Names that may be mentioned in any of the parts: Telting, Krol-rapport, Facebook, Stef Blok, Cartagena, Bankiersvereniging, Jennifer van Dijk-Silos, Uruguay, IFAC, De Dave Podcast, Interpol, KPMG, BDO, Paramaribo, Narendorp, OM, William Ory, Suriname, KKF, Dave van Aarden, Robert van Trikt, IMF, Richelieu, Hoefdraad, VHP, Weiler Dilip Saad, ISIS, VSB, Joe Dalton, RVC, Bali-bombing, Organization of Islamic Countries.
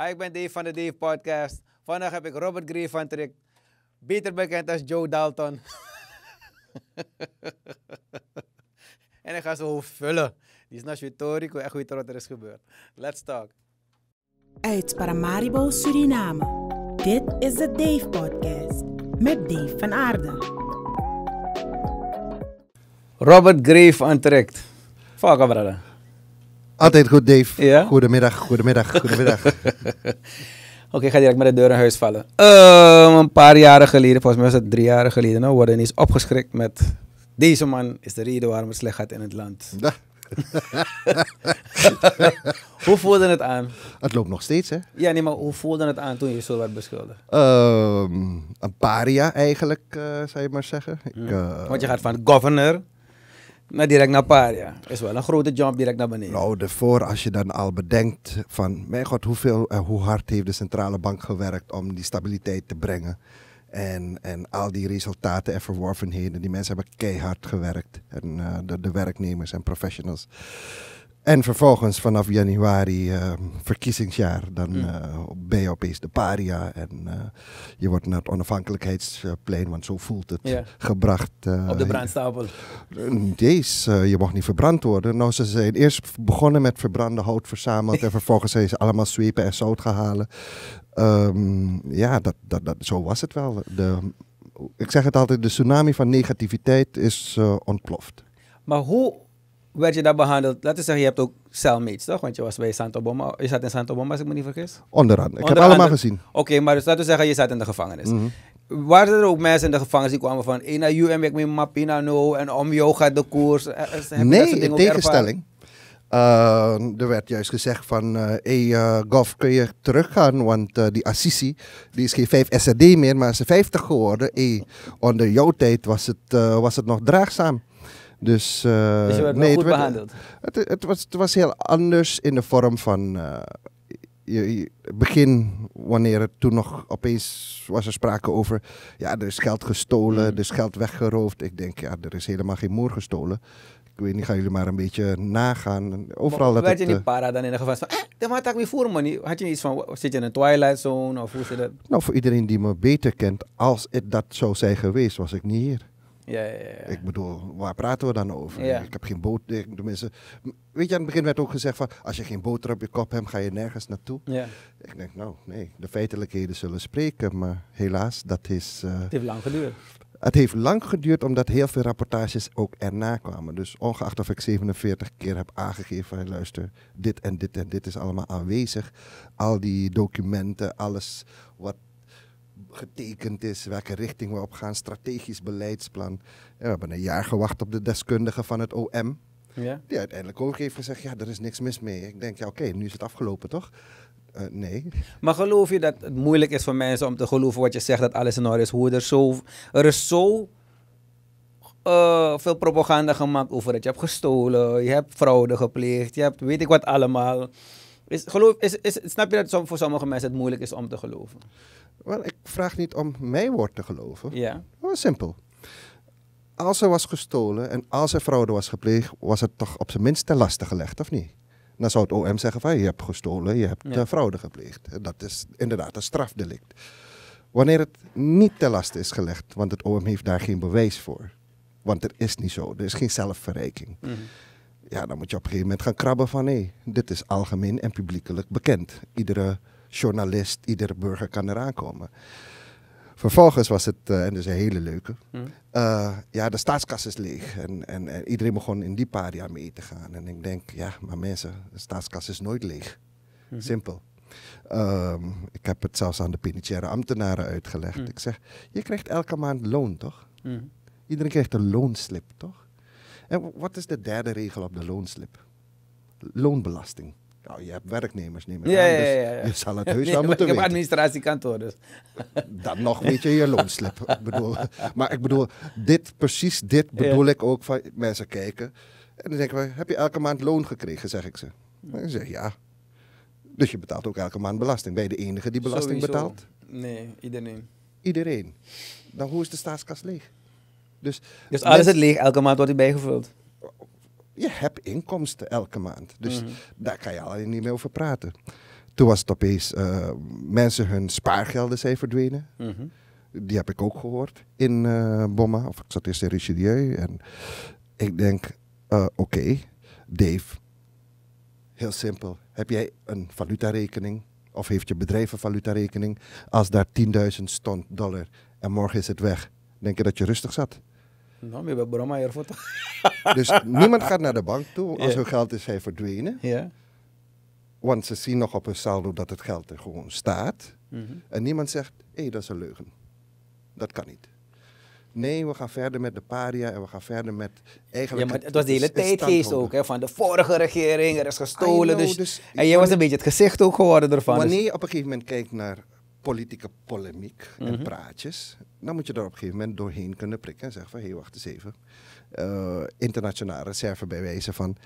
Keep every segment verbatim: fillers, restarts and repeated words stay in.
Hi, ik ben Dave van de Dave Podcast. Vandaag heb ik Robert Greve van Trikt, beter bekend als Joe Dalton. En ik ga zijn hoofd vullen. Die is nasjotori, ik wil echt weten wat er is gebeurd. Let's talk. Uit Paramaribo, Suriname. Dit is de Dave Podcast met Dave van Aarden. Robert Greve van Trikt. Valka, brother. Altijd goed, Dave. Ja? Goedemiddag, goedemiddag, goedemiddag. Oké, okay, ik ga direct met de deur in huis vallen. Uh, een paar jaren geleden, volgens mij was het drie jaren geleden, nou, worden eens opgeschrikt met... Deze man is de reden waarom het slecht gaat in het land. Ja. Hoe voelde het aan? Het loopt nog steeds, hè? Ja, nee, maar hoe voelde het aan toen je zo werd beschuldigd? Um, een paria eigenlijk, uh, zou je maar zeggen. Ik, hmm. uh, Want je gaat van governor... Maar direct naar paria. Is wel een grote jump direct naar beneden. Nou, daarvoor als je dan al bedenkt van... Mijn god, hoeveel en hoe hard heeft de centrale bank gewerkt om die stabiliteit te brengen. En, en al die resultaten en verworvenheden. Die mensen hebben keihard gewerkt. En uh, de, de werknemers en professionals. En vervolgens vanaf januari, uh, verkiezingsjaar, dan uh, ben je opeens de paria. En uh, je wordt naar het onafhankelijkheidsplein, want zo voelt het, yeah. gebracht. Uh, Op de brandstapel. Niet eens, uh, je mag niet verbrand worden. Nou, ze zijn eerst begonnen met verbrande hout verzameld. En vervolgens zijn ze allemaal zwepen en zout gaan halen. Um, ja, dat, dat, dat, zo was het wel. De, ik zeg het altijd, de tsunami van negativiteit is uh, ontploft. Maar hoe... werd je daar behandeld? Laten we zeggen, je hebt ook cellmates, toch? Want je was bij Santo Boma. Je zat in Santo Boma, als ik me niet vergis? Onder andere. Ik heb het allemaal gezien. Oké, okay, maar dus laten we zeggen, je zat in de gevangenis. Mm-hmm. Waren er ook mensen in de gevangenis die kwamen van... Ena U M, ik meen mapina no, en om jou gaat de koers. Heb nee, dat in tegenstelling. Uh, er werd juist gezegd van... Uh, hey, uh, Gof, kun je teruggaan? Want uh, die Assisi, die is geen vijf S R D meer, maar ze vijftig geworden. Hey, onder jouw tijd was het, uh, was het nog draagzaam. Dus, uh, dus je werd nee, goed het werd, behandeld? Het, het, was, het was heel anders in de vorm van... Uh, je, je, begin, wanneer het toen nog opeens was er sprake over... Ja, er is geld gestolen, mm. er is geld weggeroofd. Ik denk, ja, er is helemaal geen moer gestolen. Ik weet niet, gaan jullie maar een beetje nagaan. Overal maar, dat werd het, je niet para dan in de geval van... Eh, dat maakt ik niet voor, man. Had je iets van, zit je in een twilight zone of hoe zit dat? Nou, voor iedereen die me beter kent, als het dat zou zijn geweest, was ik niet hier. Ja, ja, ja. Ik bedoel, waar praten we dan over? Ja. Ik heb geen boot. Tenminste, weet je, aan het begin werd ook gezegd van... als je geen boter op je kop hebt, ga je nergens naartoe. Ja. Ik denk, nou, nee, de feitelijkheden zullen spreken. Maar helaas, dat is... Uh, het heeft lang geduurd. Het heeft lang geduurd, omdat heel veel rapportages ook erna kwamen. Dus ongeacht of ik zevenenveertig keer heb aangegeven... Hey, luister, dit en dit en dit is allemaal aanwezig. Al die documenten, alles wat... getekend is, welke richting we op gaan, strategisch beleidsplan. En we hebben een jaar gewacht op de deskundige van het O M, ja. die uiteindelijk ook heeft gezegd, ja, er is niks mis mee. Ik denk, ja, oké, okay, nu is het afgelopen, toch? Uh, nee. Maar geloof je dat het moeilijk is voor mensen om te geloven wat je zegt, dat alles in orde is? Hoe er, zo, er is zo uh, veel propaganda gemaakt over het. Je hebt gestolen, je hebt fraude gepleegd, je hebt weet ik wat allemaal. Is, geloof, is, is, snap je dat voor sommige mensen het moeilijk is om te geloven? Wel, ik vraag niet om mijn woord te geloven. Ja. Maar simpel. Als er was gestolen en als er fraude was gepleegd, was het toch op zijn minst ten laste gelegd, of niet? Dan zou het O M zeggen van, je hebt gestolen, je hebt ja. fraude gepleegd. Dat is inderdaad een strafdelict. Wanneer het niet ten laste is gelegd, want het O M heeft daar geen bewijs voor. Want er is niet zo, er is geen zelfverrijking. Mm-hmm. Ja, dan moet je op een gegeven moment gaan krabben van, hé, hey, dit is algemeen en publiekelijk bekend. Iedere... journalist, iedere burger kan eraan komen. Vervolgens was het, uh, en dat is een hele leuke, mm. uh, ja, de staatskas is leeg. En, en, en iedereen begon in die paria mee te gaan. En ik denk, ja, maar mensen, de staatskas is nooit leeg. Mm. Simpel. Um, ik heb het zelfs aan de penitentiaire ambtenaren uitgelegd. Mm. Ik zeg, je krijgt elke maand loon, toch? Mm. Iedereen krijgt een loonslip, toch? En wat is de derde regel op de loonslip? Loonbelasting. Nou, je hebt werknemers niet meer ja, aan, dus ja, ja, ja. je zal het heus nee, wel moeten weten. Ik heb administratiekantoor dus. Dan nog weet je je loonslip. bedoel, maar ik bedoel, dit, precies dit bedoel ja. ik ook van mensen kijken. En dan denken we, heb je elke maand loon gekregen, zeg ik ze. En dan zeg ik, ja. Dus je betaalt ook elke maand belasting. Ben je de enige die belasting Sowieso. betaalt? Nee, iedereen. Iedereen. Dan hoe is de staatskas leeg? Dus, dus alles is leeg, elke maand wordt hij bijgevuld? Je hebt inkomsten elke maand. Dus mm-hmm. daar kan je alleen niet meer over praten. Toen was het opeens, uh, mensen hun spaargelden zijn verdwenen. Mm-hmm. Die heb ik ook gehoord in uh, Boma, of ik zat eerst in Richelieu. En ik denk, uh, oké, okay, Dave, heel simpel. Heb jij een valutarekening of heeft je bedrijf een valutarekening? Als daar tienduizend stond dollar en morgen is het weg, denk je dat je rustig zat? Nou, je bent Boma ervoor toch? Dus niemand gaat naar de bank toe als yeah. hun geld is hij verdwenen. Yeah. Want ze zien nog op hun saldo dat het geld er gewoon staat. Mm-hmm. En niemand zegt, hé, hey, dat is een leugen. Dat kan niet. Nee, we gaan verder met de paria en we gaan verder met... Eigenlijk ja, maar het was de hele tijdgeest ook, hè, van de vorige regering, er is gestolen. Know, dus, dus, en jij was een beetje het gezicht ook geworden ervan. Wanneer dus. je op een gegeven moment kijkt naar politieke polemiek mm-hmm. en praatjes, dan moet je daar op een gegeven moment doorheen kunnen prikken en zeggen van, hé, hey, wacht eens even. Uh, internationale reserve bij wijze van,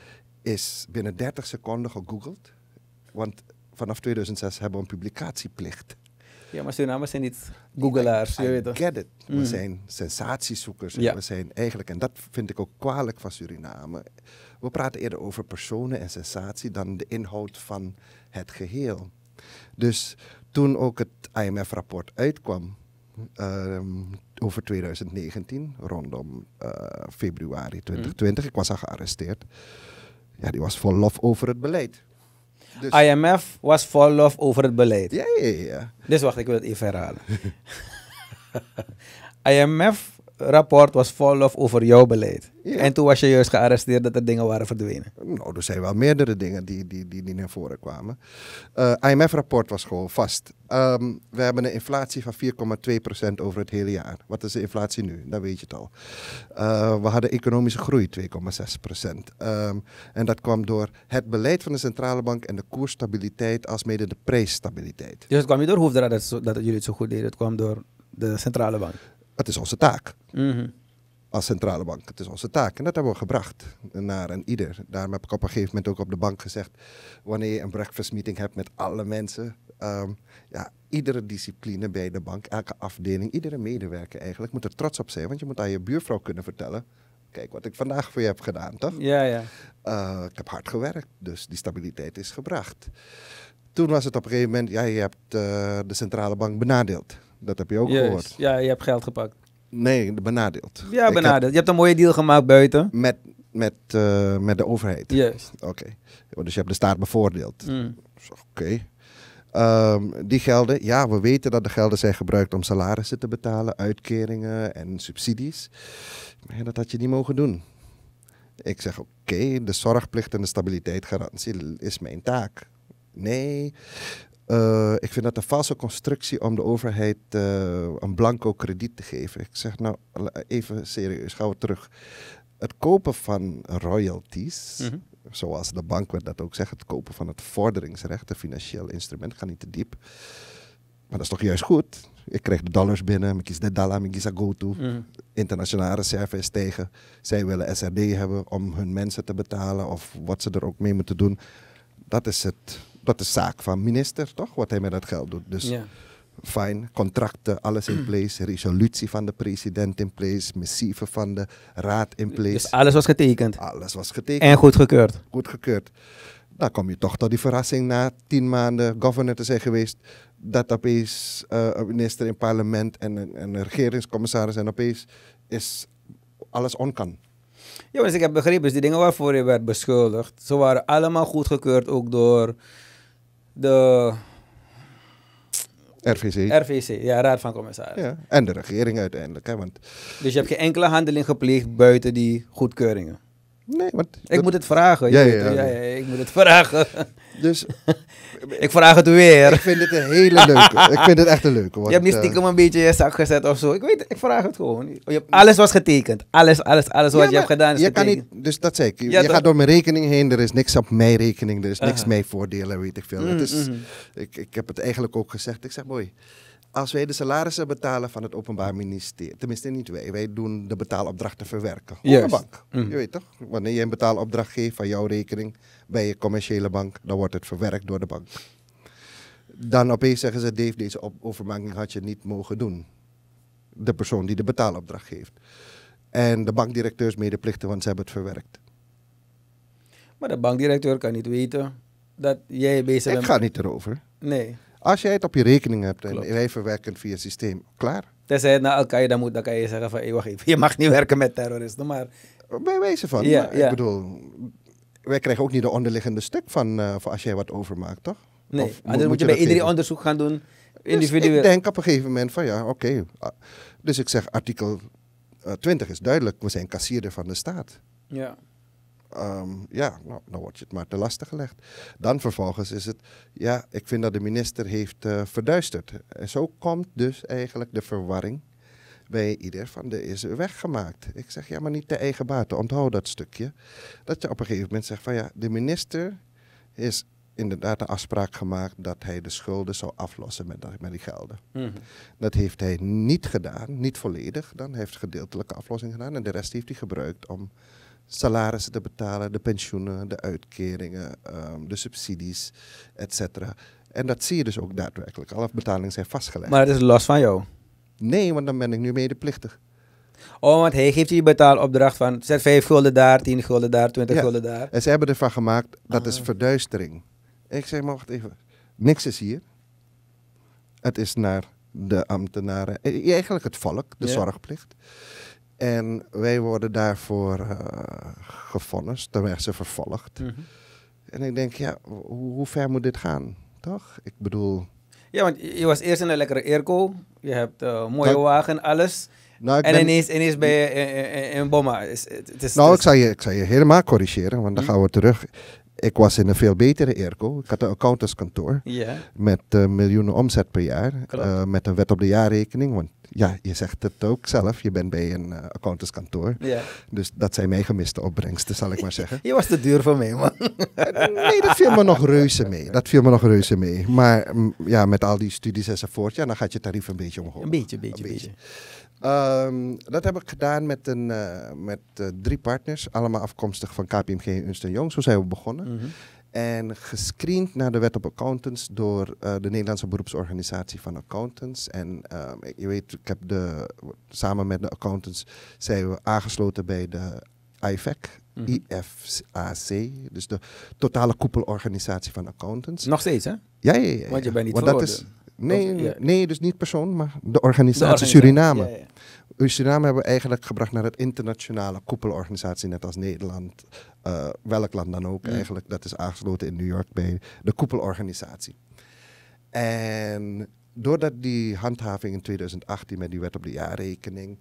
is binnen dertig seconden gegoogeld. Want vanaf tweeduizend zes hebben we een publicatieplicht. Ja, maar Surinamers zijn niet googelaars. I, I je weet get it. We mm. zijn sensatiezoekers. Ja. We zijn eigenlijk, en dat vind ik ook kwalijk van Suriname. We praten eerder over personen en sensatie dan de inhoud van het geheel. Dus toen ook het I M F-rapport uitkwam uh, over twintig negentien, rondom uh, februari twintig twintig, mm. ik was al gearresteerd. Ja, die was vol lof over het beleid. Dus I M F was vol lof over het beleid. Ja, ja, ja. Dus wacht, ik wil het even herhalen. I M F-rapport was vol lof over jouw beleid. Ja. En toen was je juist gearresteerd dat er dingen waren verdwenen. Nou, er zijn wel meerdere dingen die, die, die, die naar voren kwamen. Uh, I M F-rapport was gewoon vast. Um, we hebben een inflatie van vier komma twee procent over het hele jaar. Wat is de inflatie nu? Dan weet je het al. Uh, we hadden economische groei, twee komma zes procent. Um, en dat kwam door het beleid van de centrale bank en de koersstabiliteit alsmede de prijsstabiliteit. Dus het kwam niet door Hoefdraad dat, dat jullie het zo goed deden. Het kwam door de centrale bank. Het is onze taak. Mm-hmm. Als centrale bank. Het is onze taak. En dat hebben we gebracht naar een ieder. Daarom heb ik op een gegeven moment ook op de bank gezegd, wanneer je een breakfast meeting hebt met alle mensen, um, ja, iedere discipline bij de bank, elke afdeling, iedere medewerker eigenlijk, moet er trots op zijn. Want je moet aan je buurvrouw kunnen vertellen, kijk wat ik vandaag voor je heb gedaan, toch? Ja, ja. Uh, ik heb hard gewerkt, dus die stabiliteit is gebracht. Toen was het op een gegeven moment, ja, je hebt uh, de centrale bank benadeeld. Dat heb je ook yes. gehoord. Ja, je hebt geld gepakt. Nee, benadeeld. Ja, benadeeld. Heb, je hebt een mooie deal gemaakt buiten. Met, met, uh, met de overheid. Juist. Oké. Okay. Dus je hebt de staat bevoordeeld. Mm. Oké. Okay. Um, die gelden, ja, we weten dat de gelden zijn gebruikt om salarissen te betalen, uitkeringen en subsidies. Maar dat had je niet mogen doen. Ik zeg, oké, okay, de zorgplicht en de stabiliteitsgarantie is mijn taak. Nee... Uh, ik vind dat een valse constructie om de overheid uh, een blanco krediet te geven. Ik zeg nou, even serieus, gaan we terug. Het kopen van royalties, mm-hmm. zoals de bankwet dat ook zegt, het kopen van het vorderingsrecht, een financieel instrument, ga niet te diep. Maar dat is toch juist goed? Ik kreeg de dollars binnen, ik kies de dollar, ik kies a go-to. Mm-hmm. Internationale reserve is tegen. Zij willen S R D hebben om hun mensen te betalen of wat ze er ook mee moeten doen. Dat is het... Dat is zaak van minister, toch? Wat hij met dat geld doet. Dus ja. fijn, contracten, alles in place. Resolutie van de president in place. Missieven van de raad in place. Dus alles was getekend? Alles was getekend. En goedgekeurd? Goedgekeurd. Dan kom je toch tot die verrassing na tien maanden governor te zijn geweest. Dat opeens uh, een minister in parlement en een, een regeringscommissaris en opeens is alles onkan. Ja, dus ik heb begrepen, dus die dingen waarvoor je werd beschuldigd, ze waren allemaal goedgekeurd ook door... De R V C. R V C, ja, Raad van Commissarissen. Ja, en de regering uiteindelijk. Hè, want dus je hebt geen enkele handeling gepleegd buiten die goedkeuringen? Nee, want... Ik dat... moet het vragen. Ja, ja, ja, ja, ja, ik moet het vragen. Dus... ik vraag het weer. Ik vind het een hele leuke. Ik vind het echt een leuke. Want, je hebt niet stiekem een beetje je zak gezet of zo. Ik weet, ik vraag het gewoon. Je hebt, alles was getekend. Alles, alles, alles wat ja, je hebt gedaan is je getekend. Kan niet, dus dat zei ik. Je, ja, je gaat door mijn rekening heen. Er is niks op mijn rekening. Er is niks uh-huh. mijn voordelen, weet ik veel. Mm, het is, mm-hmm. ik, ik heb het eigenlijk ook gezegd. Ik zeg, mooi. Als wij de salarissen betalen van het Openbaar Ministerie, tenminste niet wij, wij doen de betaalopdrachten verwerken. Op de bank. Mm. Je weet toch? Wanneer je een betaalopdracht geeft van jouw rekening bij je commerciële bank, dan wordt het verwerkt door de bank. Dan opeens zeggen ze, Dave, deze op- overmaking had je niet mogen doen. De persoon die de betaalopdracht geeft. En de bankdirecteurs medeplichten, want ze hebben het verwerkt. Maar de bankdirecteur kan niet weten dat jij bezig bent. Ik ga niet erover. Nee. Als jij het op je rekening hebt en klopt. Wij verwerken via het systeem, klaar. Tenzij het naar Al-Qaeda moet, dan kan je zeggen van, hey, wacht even, je mag niet werken met terroristen, maar... Bij wijze van, ja, maar, ja. Ik bedoel, wij krijgen ook niet de onderliggende stuk van, uh, van als jij wat overmaakt, toch? Nee, of, anders moet, moet je bij iedereen geven? Onderzoek gaan doen, individueel. Dus ik denk op een gegeven moment van, ja, oké. Okay. Dus ik zeg, artikel uh, twintig is duidelijk, we zijn kassierder van de staat. Ja. Um, ja, nou, dan wordt je het maar te lastig gelegd. Dan vervolgens is het, ja, ik vind dat de minister heeft uh, verduisterd. En zo komt dus eigenlijk de verwarring bij ieder van de is weggemaakt. Ik zeg, ja, maar niet de eigen baten. Onthoud dat stukje. Dat je op een gegeven moment zegt van, ja, de minister is inderdaad de afspraak gemaakt dat hij de schulden zou aflossen met, met die gelden. Mm-hmm. Dat heeft hij niet gedaan, niet volledig. Dan heeft hij gedeeltelijke aflossing gedaan en de rest heeft hij gebruikt om salarissen te betalen, de pensioenen, de uitkeringen, um, de subsidies, et cetera. En dat zie je dus ook daadwerkelijk. Alle betalingen zijn vastgelegd. Maar het is los van jou? Nee, want dan ben ik nu medeplichtig. Oh, want hij geeft je die betaalopdracht van zet vijf gulden daar, tien gulden daar, twintig ja. gulden daar. En ze hebben ervan gemaakt, dat ah. is verduistering. Ik zeg, maar wacht even, niks is hier. Het is naar de ambtenaren, eigenlijk het volk, de ja. zorgplicht. En wij worden daarvoor uh, gevonnist, dan werden ze vervolgd. Mm-hmm. En ik denk, ja, hoe, hoe ver moet dit gaan? Toch? Ik bedoel... Ja, want je was eerst in een lekkere airco. Je hebt uh, mooie nou, wagen, alles. Nou, en ben, ineens, ineens ben je in Boma. Is, het is, nou, is, ik, zou je, ik zou je helemaal corrigeren, want dan mm-hmm. gaan we terug. Ik was in een veel betere airco. Ik had een accountantskantoor yeah. met uh, miljoenen omzet per jaar. Uh, met een wet op de jaarrekening, want... Ja, je zegt het ook zelf. Je bent bij een uh, accountantskantoor. Ja. Dus dat zijn mijn gemiste opbrengsten, zal ik maar zeggen. Je was te duur voor mij, man. Nee, dat viel me nog reuze mee. Dat viel me nog reuze mee. Maar ja, met al die studies enzovoort, ja, dan gaat je tarief een beetje omhoog. Een beetje, beetje, een beetje. beetje. Um, dat heb ik gedaan met, een, uh, met uh, drie partners. Allemaal afkomstig van K P M G en Ernst en Jong. Zo zijn we begonnen. Mm-hmm. En gescreend naar de wet op accountants door uh, de Nederlandse Beroepsorganisatie van Accountants. En uh, je weet, ik heb de, samen met de accountants zijn we aangesloten bij de I F A C, mm-hmm. I F A C, dus de totale koepelorganisatie van accountants. Nog steeds, hè? Ja, ja, ja, ja. Want je bent niet Want dat is, nee, of, ja. nee, dus niet persoon, maar de organisatie, de organisatie. Suriname. Ja, ja. Suriname hebben we eigenlijk gebracht naar het internationale koepelorganisatie, net als Nederland, uh, welk land dan ook ja. eigenlijk. Dat is aangesloten in New York bij de koepelorganisatie. En doordat die handhaving in tweeduizend achttien met die wet op de jaarrekening,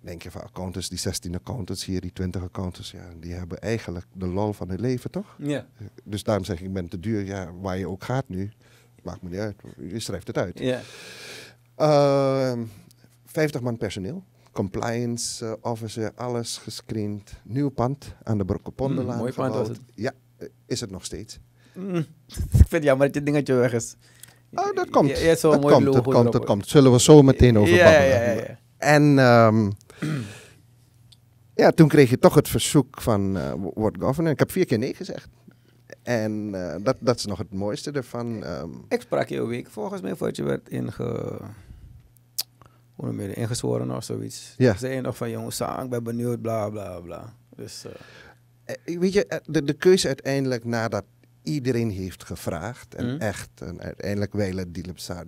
denk je van accountants, die zestien accountants hier, die twintig accountants, ja, die hebben eigenlijk de lol van hun leven, toch? Ja. Dus daarom zeg ik, ik ben te duur, ja, waar je ook gaat nu, maakt me niet uit, je schrijft het uit. Ja. Uh, vijftig man personeel. Compliance uh, officer, alles gescreend. Nieuw pand aan de Brokopondolaan. Mm, mooi gebouwd. Pand was het. Ja, is het nog steeds. Mm, ik vind het jammer dat dit dingetje weg is. Oh, dat komt. Ja, dat mooi komt, dat komt, erop. dat komt. Zullen we zo meteen over babbelen. Ja, ja, ja, ja. En um, ja, toen kreeg je toch het verzoek van uh, word governor. Ik heb vier keer nee gezegd. En uh, dat, dat is nog het mooiste ervan. Um. Ik sprak je een week volgens mij voordat je werd inge... Hoe noem je dat? Ingezworen of zoiets. Ja. Ze zeiden nog van, jongens, ik ben benieuwd, bla, bla, bla. Dus, uh... Weet je, de, de keuze uiteindelijk nadat iedereen heeft gevraagd. En mm. echt, en uiteindelijk Weiler Dilip Saad,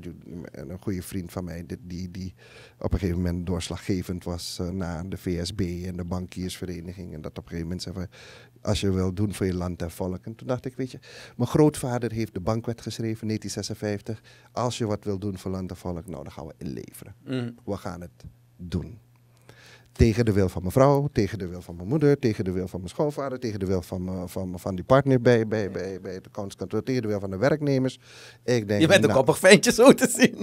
een goede vriend van mij, die, die op een gegeven moment doorslaggevend was uh, na de V S B en de Bankiersvereniging. En dat op een gegeven moment zei van, als je wil doen voor je land en volk. En toen dacht ik, weet je, mijn grootvader heeft de bankwet geschreven, negentien zesenvijftig. Als je wat wil doen voor land en volk, nou dan gaan we inleveren. Mm. We gaan het doen. Tegen de wil van mijn vrouw, tegen de wil van mijn moeder, tegen de wil van mijn schoonvader, tegen de wil van, van, van die partner bij, bij, bij, bij het accountantskantoor, tegen de wil van de werknemers. Ik denk, je bent een nou, koppig ventje zo te zien.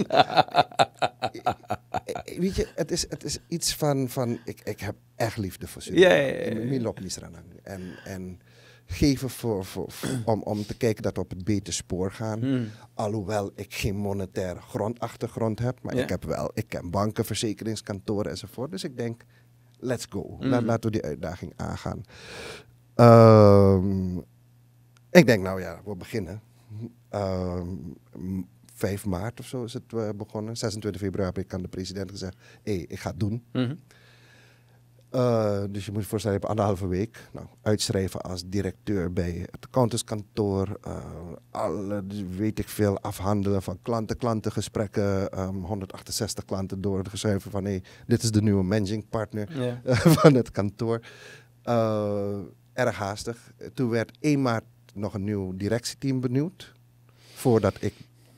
Weet je, het is, het is iets van, van ik, ik heb echt liefde voor Suriname. En, en geven voor, voor, voor, om, om te kijken dat we op het beter spoor gaan. Hmm. Alhoewel ik geen monetaire grondachtergrond heb, maar ja. ik heb wel, ik ken banken, verzekeringskantoren enzovoort. Dus ik denk, let's go. Mm. La, laten we die uitdaging aangaan. Um, ik denk, nou ja, we beginnen. Um, vijf maart of zo is het uh, begonnen. zesentwintig februari heb ik aan de president gezegd, hé, hey, ik ga het doen. Mm-hmm. Uh, dus je moet je voorstellen, je hebt anderhalve week. Nou, uitschrijven als directeur bij het accountantskantoor. Uh, alle, weet ik veel, afhandelen van klanten-klantengesprekken. Um, honderdachtenzestig klanten doorgeschreven van, hé, hey, dit is de nieuwe managing partner ja. uh, van het kantoor. Uh, erg haastig. Toen werd één maart nog een nieuw directieteam benieuwd. Voordat ik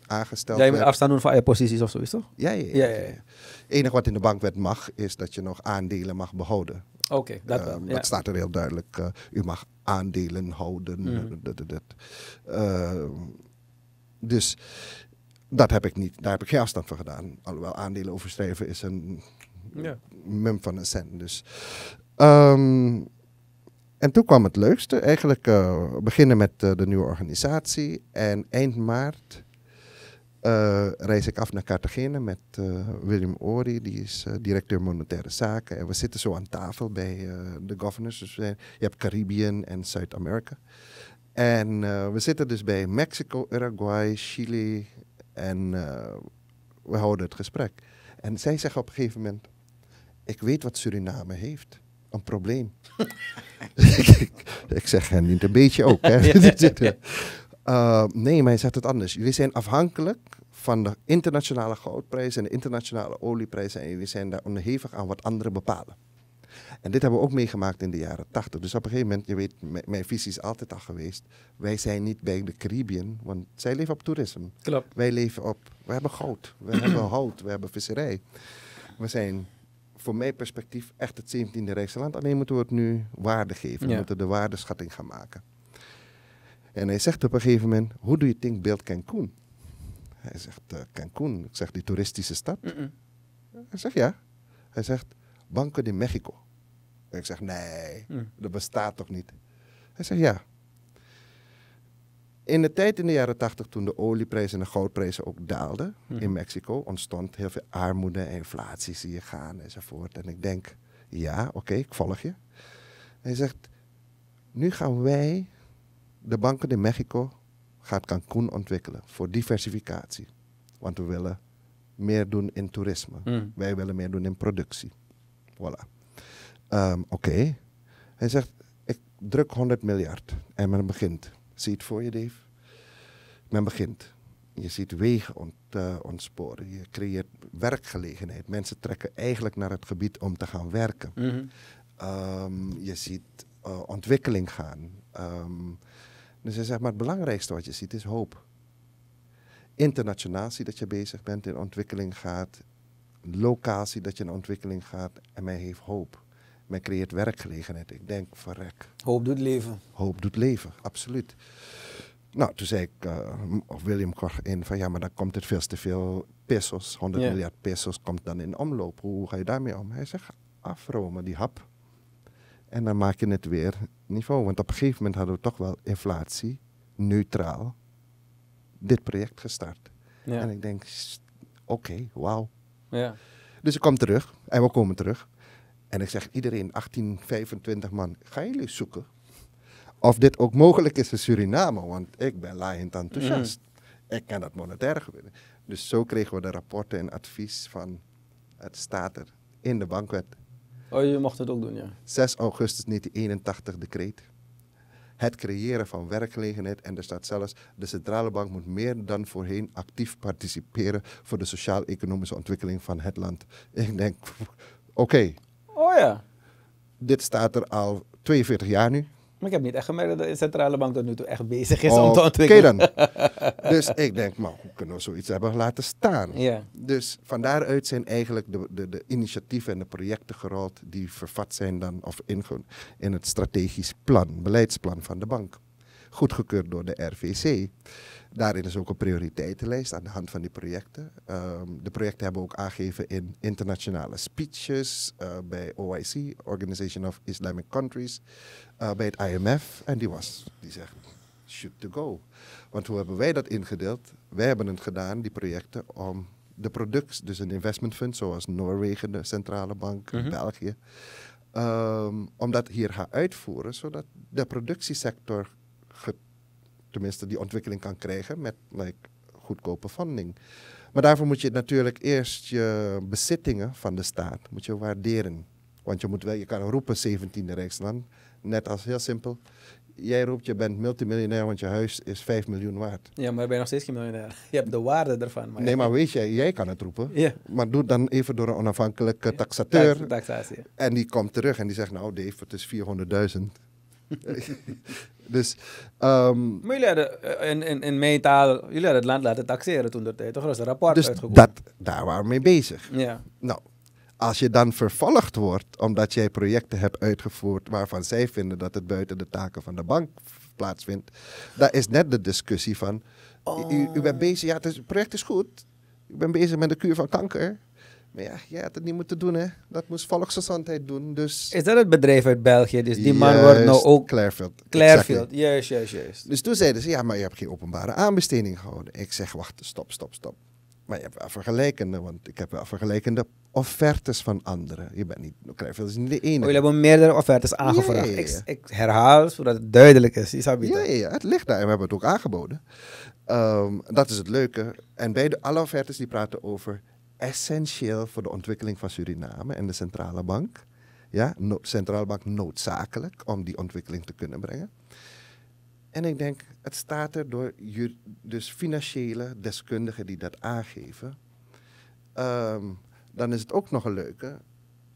aangesteld werd. Jij moet afstaan doen van je posities of zo, is toch? Ja, ja, ja. ja, ja, ja. Enige wat in de bank wet mag, is dat je nog aandelen mag behouden. Oké, okay, dat wel. Um, ja. Dat staat er heel duidelijk. Uh, u mag aandelen houden. Mm. Dat, dat, dat. Uh, dus dat heb ik niet. Daar heb ik geen afstand van gedaan. Alhoewel aandelen overschrijven is een ja. mum van een cent. Dus. Um, en toen kwam het leukste. Eigenlijk uh, beginnen met uh, de nieuwe organisatie. En eind maart... Uh, reis ik af naar Cartagena met uh, William Ory, die is uh, directeur monetaire zaken. En we zitten zo aan tafel bij uh, de governors. Dus je hebt Caribbean en Zuid-Amerika. En uh, we zitten dus bij Mexico, Uruguay, Chili en uh, we houden het gesprek. En zij zeggen op een gegeven moment, ik weet wat Suriname heeft. Een probleem. ik, ik zeg hen niet een beetje ook. Hè. Uh, nee, maar hij zegt het anders. Jullie zijn afhankelijk van de internationale goudprijzen en de internationale olieprijzen. En jullie zijn daar onderhevig aan wat anderen bepalen. En dit hebben we ook meegemaakt in de jaren tachtig. Dus op een gegeven moment, je weet, m- mijn visie is altijd al geweest. Wij zijn niet bij de Caribbean, want zij leven op toerisme. Klopt. Wij leven op, we hebben goud, we hebben hout, we hebben visserij. We zijn... Voor mijn perspectief echt het zeventiende rijkste land. Alleen moeten we het nu waarde geven. We ja. moeten de waardeschatting gaan maken. En hij zegt op een gegeven moment, hoe do you think build Cancún? Hij zegt, uh, Cancún. Ik zeg, die toeristische stad. Mm-mm. Hij zegt, ja. Hij zegt, Banco de Mexico. Ik zeg, nee, mm. dat bestaat toch niet? Hij zegt, ja. In de tijd in de jaren tachtig, toen de olieprijzen en de goudprijzen ook daalden mm. in Mexico, ontstond heel veel armoede en inflatie, zie je gaan enzovoort. En ik denk, ja, oké, okay, ik volg je. Hij zegt, nu gaan wij... De Banco de Mexico gaat Cancún ontwikkelen voor diversificatie. Want we willen meer doen in toerisme. Mm. Wij willen meer doen in productie. Voilà. Um, Oké. Okay. Hij zegt, ik druk honderd miljard. En men begint. Zie je het voor je, Dave? Men begint. Je ziet wegen ont, uh, ontsporen. Je creëert werkgelegenheid. Mensen trekken eigenlijk naar het gebied om te gaan werken. Mm-hmm. Um, je ziet uh, ontwikkeling gaan. Um, Dus hij zegt, maar het belangrijkste wat je ziet is hoop. Internationaal zie dat je bezig bent, in ontwikkeling gaat. Lokaal zie dat je in ontwikkeling gaat. En men heeft hoop. Men creëert werkgelegenheid. Ik denk, verrek. Hoop doet leven. Hoop doet leven, absoluut. Nou, toen zei ik, uh, of William kwam in van, ja, maar dan komt het veel te veel pesos. honderd yeah. miljard pesos komt dan in omloop. Hoe ga je daarmee om? Hij zegt, afromen die hap. En dan maak je het weer niveau. Want op een gegeven moment hadden we toch wel inflatie, neutraal, dit project gestart. Ja. En ik denk, oké, okay, wauw. Ja. Dus ik kom terug en we komen terug. En ik zeg iedereen, achttien, vijfentwintig man, gaan jullie zoeken of dit ook mogelijk is in Suriname? Want ik ben laaiend enthousiast. Mm. Ik ken dat monetair gebeuren. Dus zo kregen we de rapporten en advies van, het staat er in de bankwet. Oh, je mocht het ook doen, ja. zes augustus negentien eenentachtig decreet. Het creëren van werkgelegenheid. En er staat zelfs, de centrale bank moet meer dan voorheen actief participeren voor de sociaal-economische ontwikkeling van het land. Ik denk, oké. Okay. Oh ja. Dit staat er al tweeënveertig jaar nu. Maar ik heb niet echt gemerkt dat de centrale bank tot nu toe echt bezig is oh, om te ontwikkelen. Oké okay dan. Dus ik denk, maar hoe kunnen we zoiets hebben laten staan? Yeah. Dus van daaruit zijn eigenlijk de, de, de initiatieven en de projecten gerold die vervat zijn dan of in, in het strategisch plan, beleidsplan van de bank. Goedgekeurd door de R V C. Daarin is ook een prioriteitenlijst aan de hand van die projecten. Um, de projecten hebben we ook aangegeven in internationale speeches uh, bij O I C, Organization of Islamic Countries, uh, bij het I M F. En die was, die zegt, shoot to go. Want hoe hebben wij dat ingedeeld? Wij hebben het gedaan, die projecten, om de products, dus een investmentfund zoals Noorwegen, de centrale bank, mm-hmm. België, um, om dat hier gaan uitvoeren, zodat de productiesector get- tenminste die ontwikkeling kan krijgen met like, goedkope funding. Maar daarvoor moet je natuurlijk eerst je bezittingen van de staat moet je waarderen. Want je, moet wel, je kan roepen zeventiende Rijksland, net als heel simpel. Jij roept je bent multimiljonair, want je huis is vijf miljoen waard. Ja, maar je bent nog steeds geen miljonair. Je hebt de waarde ervan. Maar nee, ja. maar weet jij, jij kan het roepen. Ja. Maar doe dan even door een onafhankelijke taxateur. Ja, taxatie, ja. En die komt terug en die zegt, nou Dave, het is vierhonderdduizend. Dus, um, maar jullie hadden, in, in, in mijn taal, jullie hadden het land laten taxeren toen de tijd. Toch was een rapport dus uitgekomen. Dus daar waren we mee bezig. Ja. Nou, als je dan vervolgd wordt omdat jij projecten hebt uitgevoerd waarvan zij vinden dat het buiten de taken van de bank plaatsvindt, daar is net de discussie van, oh. u, u bent bezig, ja het, is, het project is goed, ik ben bezig met de kuur van kanker. Maar ja, jij had het niet moeten doen, hè. Dat moest volksgezondheid doen, dus... Is dat het bedrijf uit België? Dus die man wordt nou ook... Clairfield. Clairfield, juist, juist, juist. Dus toen zeiden ze, ja, maar je hebt geen openbare aanbesteding gehouden. Ik zeg, wacht, stop, stop, stop. Maar je hebt wel vergelijkende, want ik heb wel vergelijkende offertes van anderen. Je bent niet, Clairfield is niet de enige. Oh, jullie hebben meerdere offertes aangevraagd. Ja, ja, ja. Ik, ik herhaal, zodat het duidelijk is. Ja, ja, ja, het ligt daar en we hebben het ook aangeboden. Um, dat is het leuke. En bij de, alle offertes die praten over... essentieel voor de ontwikkeling van Suriname en de centrale bank. Ja, no, centrale bank noodzakelijk om die ontwikkeling te kunnen brengen. En ik denk, het staat er door dus financiële deskundigen die dat aangeven. Um, dan is het ook nog een leuke.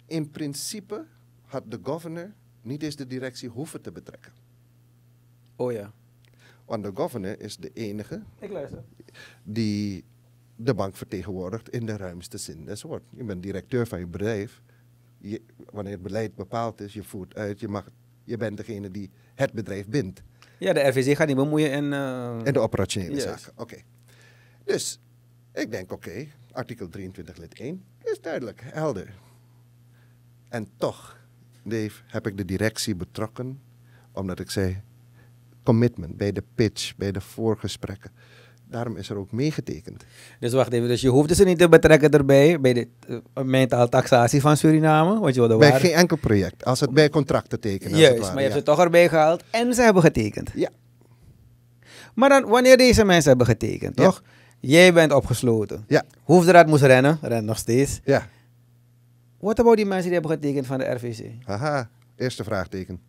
In principe had de governor niet eens de directie hoeven te betrekken. Oh ja. Want de governor is de enige... Ik luister. ...die... de bank vertegenwoordigt in de ruimste zin des woords. Je bent directeur van je bedrijf. Je, wanneer het beleid bepaald is, je voert uit, je, mag, je bent degene die het bedrijf bindt. Ja, de R V C gaat niet bemoeien in... Uh... in de operationele yes. zaken, oké. Okay. Dus, ik denk oké, okay, artikel drieëntwintig lid één is duidelijk, helder. En toch, Dave, heb ik de directie betrokken, omdat ik zei, commitment bij de pitch, bij de voorgesprekken. Daarom is er ook meegetekend. Dus wacht even, dus je hoeft ze niet te betrekken erbij, bij de uh, mentaal taxatie van Suriname? Want je wilde bij waar... geen enkel project, als het bij contracten tekenen. Juist, maar je ja. hebt ze toch erbij gehaald en ze hebben getekend. Ja. Maar dan, wanneer deze mensen hebben getekend, ja. toch? Jij bent opgesloten. Ja. Hoefdraad moest rennen, rent nog steeds. Ja. Wat about die mensen die hebben getekend van de R V C? Haha, eerste vraagteken.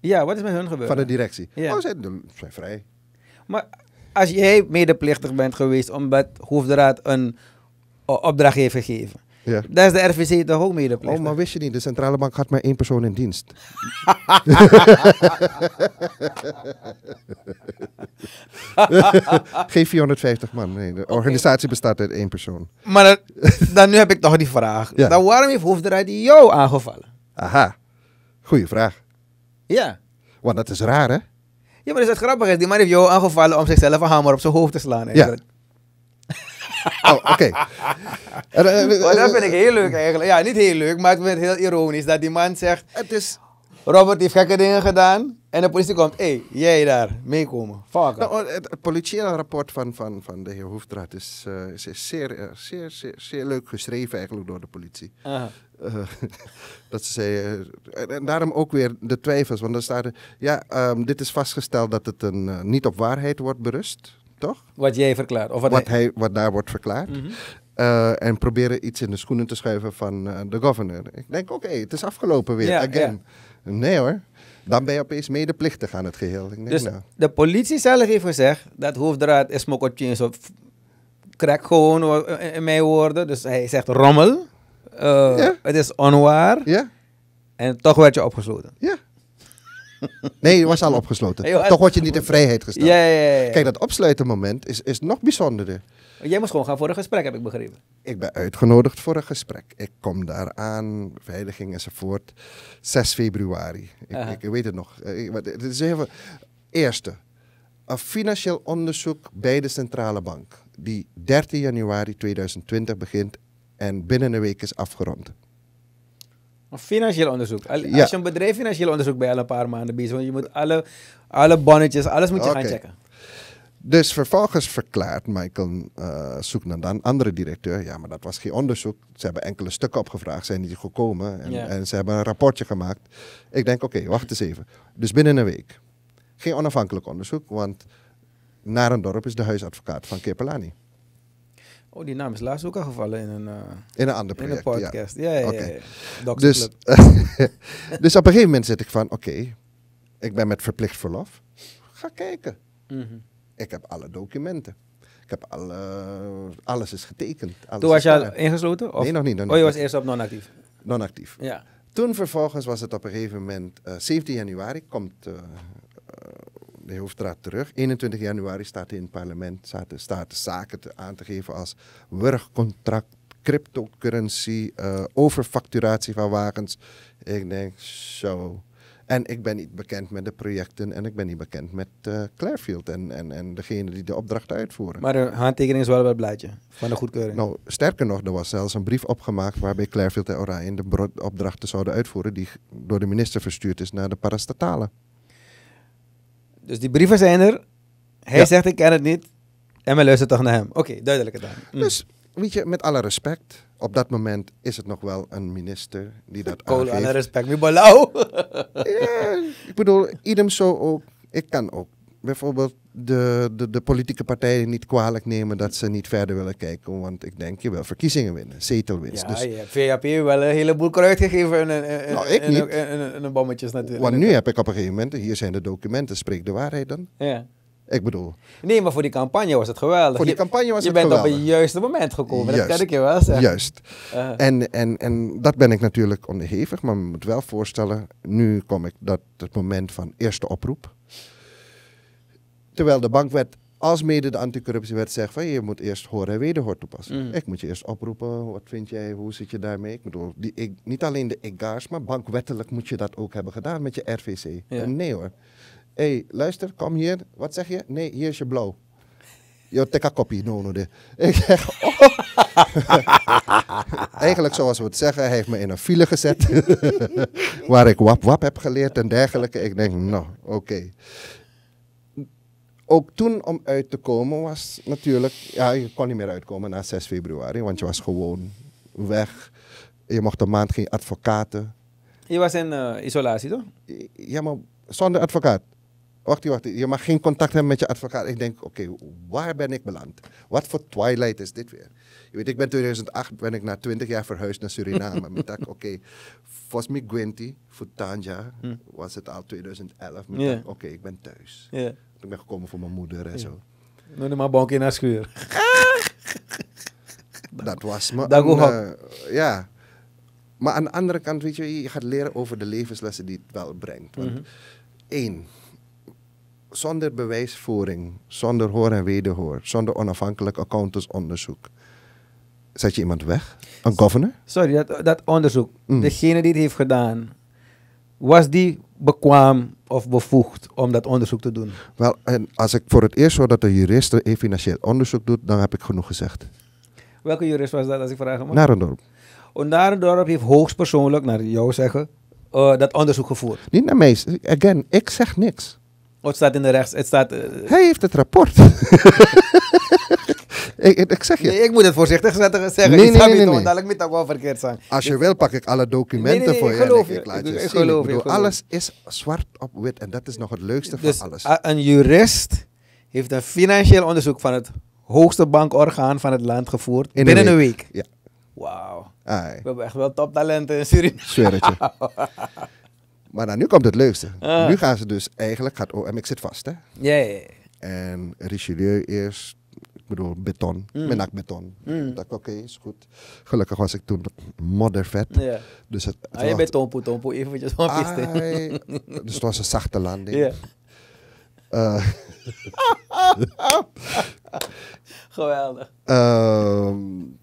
Ja, wat is met hun gebeurd? Van de directie. Ja. Oh, ze zijn vrij. Maar... als jij medeplichtig bent geweest omdat Hoefdraad een opdracht heeft gegeven. Ja. Daar is de R V C toch ook medeplichtig. Oh, maar wist je niet, de centrale bank had maar één persoon in dienst. Geen vierhonderdvijftig man, nee. De okay. organisatie bestaat uit één persoon. Maar dat, dan nu heb ik toch die vraag. Ja. Dan waarom heeft Hoefdraad jou aangevallen? Aha, goeie vraag. Ja. Want dat is raar, hè? Ja, maar dus het grappige is, die man heeft jou aangevallen om zichzelf een hamer op zijn hoofd te slaan. Eigenlijk. Ja. Oh, oké. Okay. Oh, dat vind ik heel leuk eigenlijk. Ja, niet heel leuk, maar ik vind het heel ironisch dat die man zegt... Het is... Robert heeft gekke dingen gedaan en de politie komt. Hé, hey, jij daar, meekomen. Nou, het, het politiële rapport van, van, van de heer Hoefdraad is, uh, is, is zeer, uh, zeer, zeer, zeer leuk geschreven eigenlijk door de politie. Uh, dat ze, uh, en daarom ook weer de twijfels, want dan staat er, ja, um, dit is vastgesteld dat het een, uh, niet op waarheid wordt berust, toch? Wat jij verklaart. Of wat, wat, hij... Hij, wat daar wordt verklaard. Mm-hmm. Uh, en proberen iets in de schoenen te schuiven van uh, de governor. Ik denk, oké, okay, het is afgelopen weer, ja, again. Ja. Nee hoor, dan ben je opeens medeplichtig aan het geheel. Ik denk, dus nou. De politie zelf heeft gezegd dat Hoefdraad is mokotjens op crack gewoon, in mijn woorden. Dus hij zegt rommel, uh, ja. het is onwaar ja. en toch werd je opgesloten. Ja. Nee, je was al opgesloten. Hey, joh, toch word je niet in vrijheid gesteld. Ja, ja, ja, ja. Kijk, dat opsluitenmoment is, is nog bijzonderder. Jij moest gewoon gaan voor een gesprek, heb ik begrepen. Ik ben uitgenodigd voor een gesprek. Ik kom daar aan, beveiliging enzovoort. zes februari. Ik, ik weet het nog. Het is even... Eerste, een financieel onderzoek bij de Centrale Bank. Die dertien januari tweeduizend twintig begint en binnen een week is afgerond. Een financieel onderzoek. Als ja. je een bedrijf financieel onderzoek bij al een paar maanden bezig, want je moet alle, alle bonnetjes, alles moet je okay. gaan checken. Dus vervolgens verklaart Michael uh, zoekt naar dan andere directeur. Ja, maar dat was geen onderzoek. Ze hebben enkele stukken opgevraagd, zijn niet gekomen. En, yeah. en ze hebben een rapportje gemaakt. Ik denk, oké, okay, wacht eens even. Dus binnen een week. Geen onafhankelijk onderzoek, want Narendorp is de huisadvocaat van Kepelani. Oh, die naam is laatst ook al gevallen in een, uh, in een ander project, in een podcast. Ja, ja, ja. Okay. ja. Dus, dus op een gegeven moment zit ik van, oké, okay, ik ben met verplicht verlof. Ga kijken. Mm-hmm. Ik heb alle documenten. Ik heb alle, alles is getekend. Alles Toen was je al ingesloten? Of? Nee, nog niet. Nog oh, je niet. was eerst op non-actief? Non-actief. Ja. Toen vervolgens was het op een gegeven moment, uh, zeventien januari komt uh, uh, de Hoefdraad terug. eenentwintig januari staat hij in het parlement, staat de, staat de zaken te, aan te geven als wurgcontract, cryptocurrency, uh, overfacturatie van wagens. Ik denk, zo. En ik ben niet bekend met de projecten en ik ben niet bekend met uh, Clairfield en, en, en degene die de opdracht uitvoeren. Maar de handtekening is wel bij het blaadje van de goedkeuring. Nou, sterker nog, er was zelfs een brief opgemaakt waarbij Clairfield en Orion de opdrachten zouden uitvoeren die door de minister verstuurd is naar de parastatalen. Dus die brieven zijn er, hij ja. zegt ik ken het niet en men luistert toch naar hem. Oké, okay, duidelijk gedaan. Mm. Dus, weet je, met alle respect... Op dat moment is het nog wel een minister die dat aangeeft. Alle respect, mi bolau. Ja, ik bedoel, idem zo ook. Ik kan ook bijvoorbeeld de, de, de politieke partijen niet kwalijk nemen dat ze niet verder willen kijken. Want ik denk, je wil verkiezingen winnen, zetelwinst. Ja, dus je hebt V H P wel een heleboel kruid gegeven en, en, en, nou, ik en, niet. en, en, en, en bommetjes natuurlijk. Want nu heb ik op een gegeven moment, hier zijn de documenten, spreek de waarheid dan. Ja. Ik bedoel... Nee, maar voor die campagne was het geweldig. Voor die campagne was je, het geweldig. Je bent op het juiste moment gekomen, Juist. dat kan ik je wel zeggen. Juist. Uh. En, en, en dat ben ik natuurlijk onderhevig, maar men moet wel voorstellen... Nu kom ik dat het moment van eerste oproep. Terwijl de bankwet, alsmede de anticorruptiewet zegt... van je moet eerst hoor en wederhoor toepassen. Mm. Ik moet je eerst oproepen, wat vind jij, hoe zit je daarmee? Ik bedoel, die, ik, niet alleen de egaars, maar bankwettelijk moet je dat ook hebben gedaan met je R V C. Ja. Nee hoor. Hé, hey, luister, kom hier. Wat zeg je? Nee, hier is je blauw. Yo, take a copy. No, no, de. Ik zeg, oh. Eigenlijk zoals we het zeggen, hij heeft me in een file gezet. Waar ik wap wap heb geleerd en dergelijke. Ik denk, nou, oké. Okay. Ook toen om uit te komen was natuurlijk... Ja, je kon niet meer uitkomen na zes februari. Want je was gewoon weg. Je mocht een maand geen advocaten. Je was in uh, isolatie, toch? Ja, maar... Zonder advocaat. Wacht, wacht. Je mag geen contact hebben met je advocaat. Ik denk, oké, okay, waar ben ik beland? Wat voor twilight is dit weer? Je weet, ik ben tweeduizend acht, ben ik na twintig jaar verhuisd naar Suriname. Ik dacht, oké, okay, Fosmi Gwinti, Futanja, hmm. was het al tweeduizend elf. Yeah. Oké, okay, ik ben thuis. Yeah. Ik ben gekomen voor mijn moeder en yeah. zo. Noem maar bonk in haar schuur. Dat was me. Dat uh, ja. Maar aan de andere kant, weet je, je gaat leren over de levenslessen die het wel brengt. Want mm-hmm. één, zonder bewijsvoering, zonder hoor en wederhoor, zonder onafhankelijk accountantsonderzoek, zet je iemand weg? Een governor? Sorry, dat, dat onderzoek, mm. degene die het heeft gedaan, was die bekwaam of bevoegd om dat onderzoek te doen? Wel, en als ik voor het eerst hoor dat een jurist een financieel onderzoek doet, dan heb ik genoeg gezegd. Welke jurist was dat, als ik vraag? Narendorp. Narendorp heeft hoogstpersoonlijk, naar jou zeggen, uh, dat onderzoek gevoerd. Niet naar mij. Again, ik zeg niks. Oh, het staat in de rechts. Het staat, uh, Hij heeft het rapport. ik, ik zeg je. Nee, ik moet het voorzichtig zeggen. Nee, nee, nee, nee, nee. Dadelijk moet ik wel verkeerd zijn. Als je wil, pak ik alle documenten nee, nee, nee, voor je. Ik geloof je. Ik, ik, ik geloof ik bedoel, je. Alles is zwart op wit en dat is nog het leukste dus van alles. Een jurist heeft een financieel onderzoek van het hoogste bankorgaan van het land gevoerd in binnen een week. Een week. Ja. Wauw. We hebben echt wel toptalenten in Suriname. Zweertje. Maar nou, nu komt het leukste. Ah. Nu gaan ze dus eigenlijk, gaat O M, ik zit vast hè. Ja, ja, ja. En Richelieu eerst, ik bedoel beton, mm. menak beton. Mm. Oké, okay, is goed. Gelukkig was ik toen moddervet. Ja. Dus het, het ah, je bent tompo, tompo, eventjes van piste. Dus het was een zachte landing. Ja. Uh, Geweldig. Um,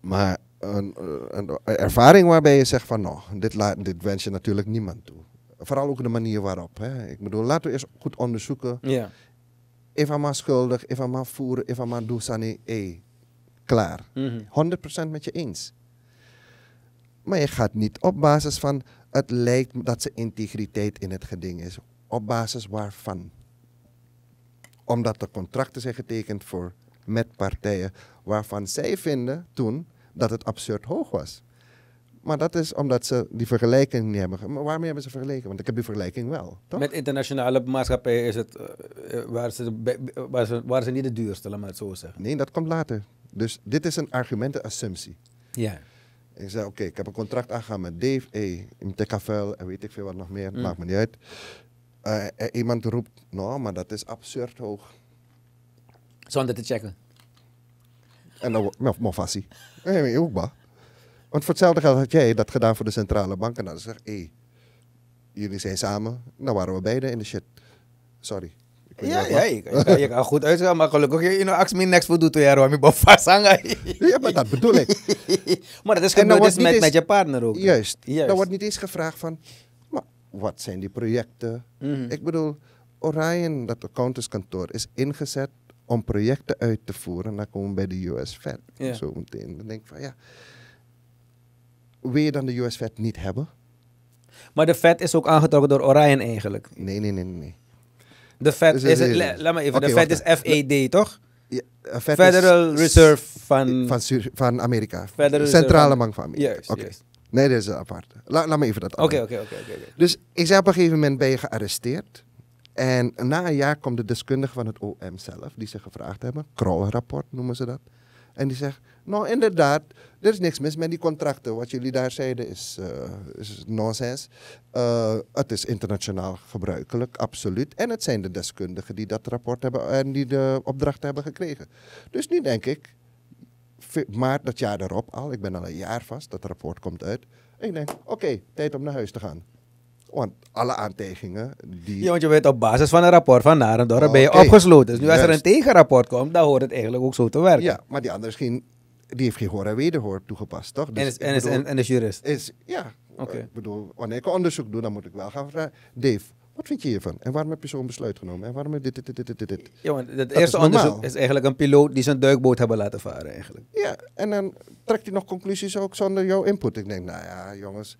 Maar een, een ervaring waarbij je zegt van, nou, dit, laat, dit wens je natuurlijk niemand toe. Vooral ook de manier waarop. Hè. Ik bedoel, laten we eerst goed onderzoeken. Ja. Even maar schuldig, even maar voeren, even maar doosani, hey, klaar. Mm-hmm. honderd procent met je eens. Maar je gaat niet op basis van, het lijkt dat zijn integriteit in het geding is. Op basis waarvan? Omdat de contracten zijn getekend voor... met partijen waarvan zij vinden toen dat het absurd hoog was. Maar dat is omdat ze die vergelijking niet hebben. Maar waarmee hebben ze vergeleken? Want ik heb die vergelijking wel, toch? Met internationale maatschappijen is het, uh, waar ze, waar ze, waar ze niet de duurste, laat maar het zo zeggen. Nee, dat komt later. Dus dit is een argumentenassumptie. Ja. Ik zei, oké, okay, ik heb een contract aangegaan met Dave, hey, in Tekavel en weet ik veel wat nog meer, mm. maakt me niet uit. Uh, iemand roept, nou, maar dat is absurd hoog. Zonder te checken. En dan, mofassi. Nee, ook maar. Want voor hetzelfde geld had jij dat gedaan voor de centrale bank. En dan zeg je, hé, jullie zijn samen. Nou waren we beide in de shit. Sorry. Ja, ja, je, kan, je kan goed uitgaan, maar gelukkig, je know, ask me next voor doet jaar, want ik ben vast hangen. Ja, maar dat bedoel ik. Maar dat is gebeurd dus met, eens, met je partner ook. Juist. juist. Dan wordt niet eens gevraagd van, maar wat zijn die projecten? Mm-hmm. Ik bedoel, Orion, dat accountantskantoor, is ingezet om projecten uit te voeren. En dan komen we bij de U S Fed. Ja. Zo meteen. Dan denk ik van, ja... wil je dan de U S Fed niet hebben? Maar de Fed is ook aangetrokken door Orion eigenlijk. Nee, nee, nee, nee. De Fed is, is, is, is, is, is. Laat maar even. Okay, de Fed is F E D, toch? Ja, Fed Federal is, Reserve van... Van, van Amerika. Federal Centrale Bank van Amerika. Juist, okay. juist. Nee, dat is apart. La, laat me even dat apart. Oké, oké, oké. Dus ik zei op een gegeven moment ben je gearresteerd. En na een jaar komt de deskundige van het O M zelf, die ze gevraagd hebben. Krol-rapport noemen ze dat. En die zegt, nou inderdaad, er is niks mis met die contracten. Wat jullie daar zeiden is, uh, is nonsens. Uh, het is internationaal gebruikelijk, absoluut. En het zijn de deskundigen die dat rapport hebben en die de opdracht hebben gekregen. Dus nu denk ik, maart dat jaar erop al, ik ben al een jaar vast, dat rapport komt uit. En ik denk, oké, okay, tijd om naar huis te gaan. Want alle aantekeningen die... Ja, want je weet op basis van een rapport van Narendorp oh, ben je okay. opgesloten. Dus nu Juist. als er een tegenrapport komt, dan hoort het eigenlijk ook zo te werken. Ja, maar die andere is geen, die heeft geen hoor en wederhoor toegepast, toch? Dus en, is, en, bedoel, is, en, en is jurist? Is, ja. Okay. Ik bedoel, wanneer ik onderzoek doe, dan moet ik wel gaan vragen. Dave, wat vind je hiervan? En waarom heb je zo'n besluit genomen? En waarom heb je dit, dit, dit, dit, dit? Ja, want het dat eerste is onderzoek is eigenlijk een piloot die zijn duikboot hebben laten varen eigenlijk. Ja, en dan trekt hij nog conclusies ook zonder jouw input. Ik denk, nou ja, jongens...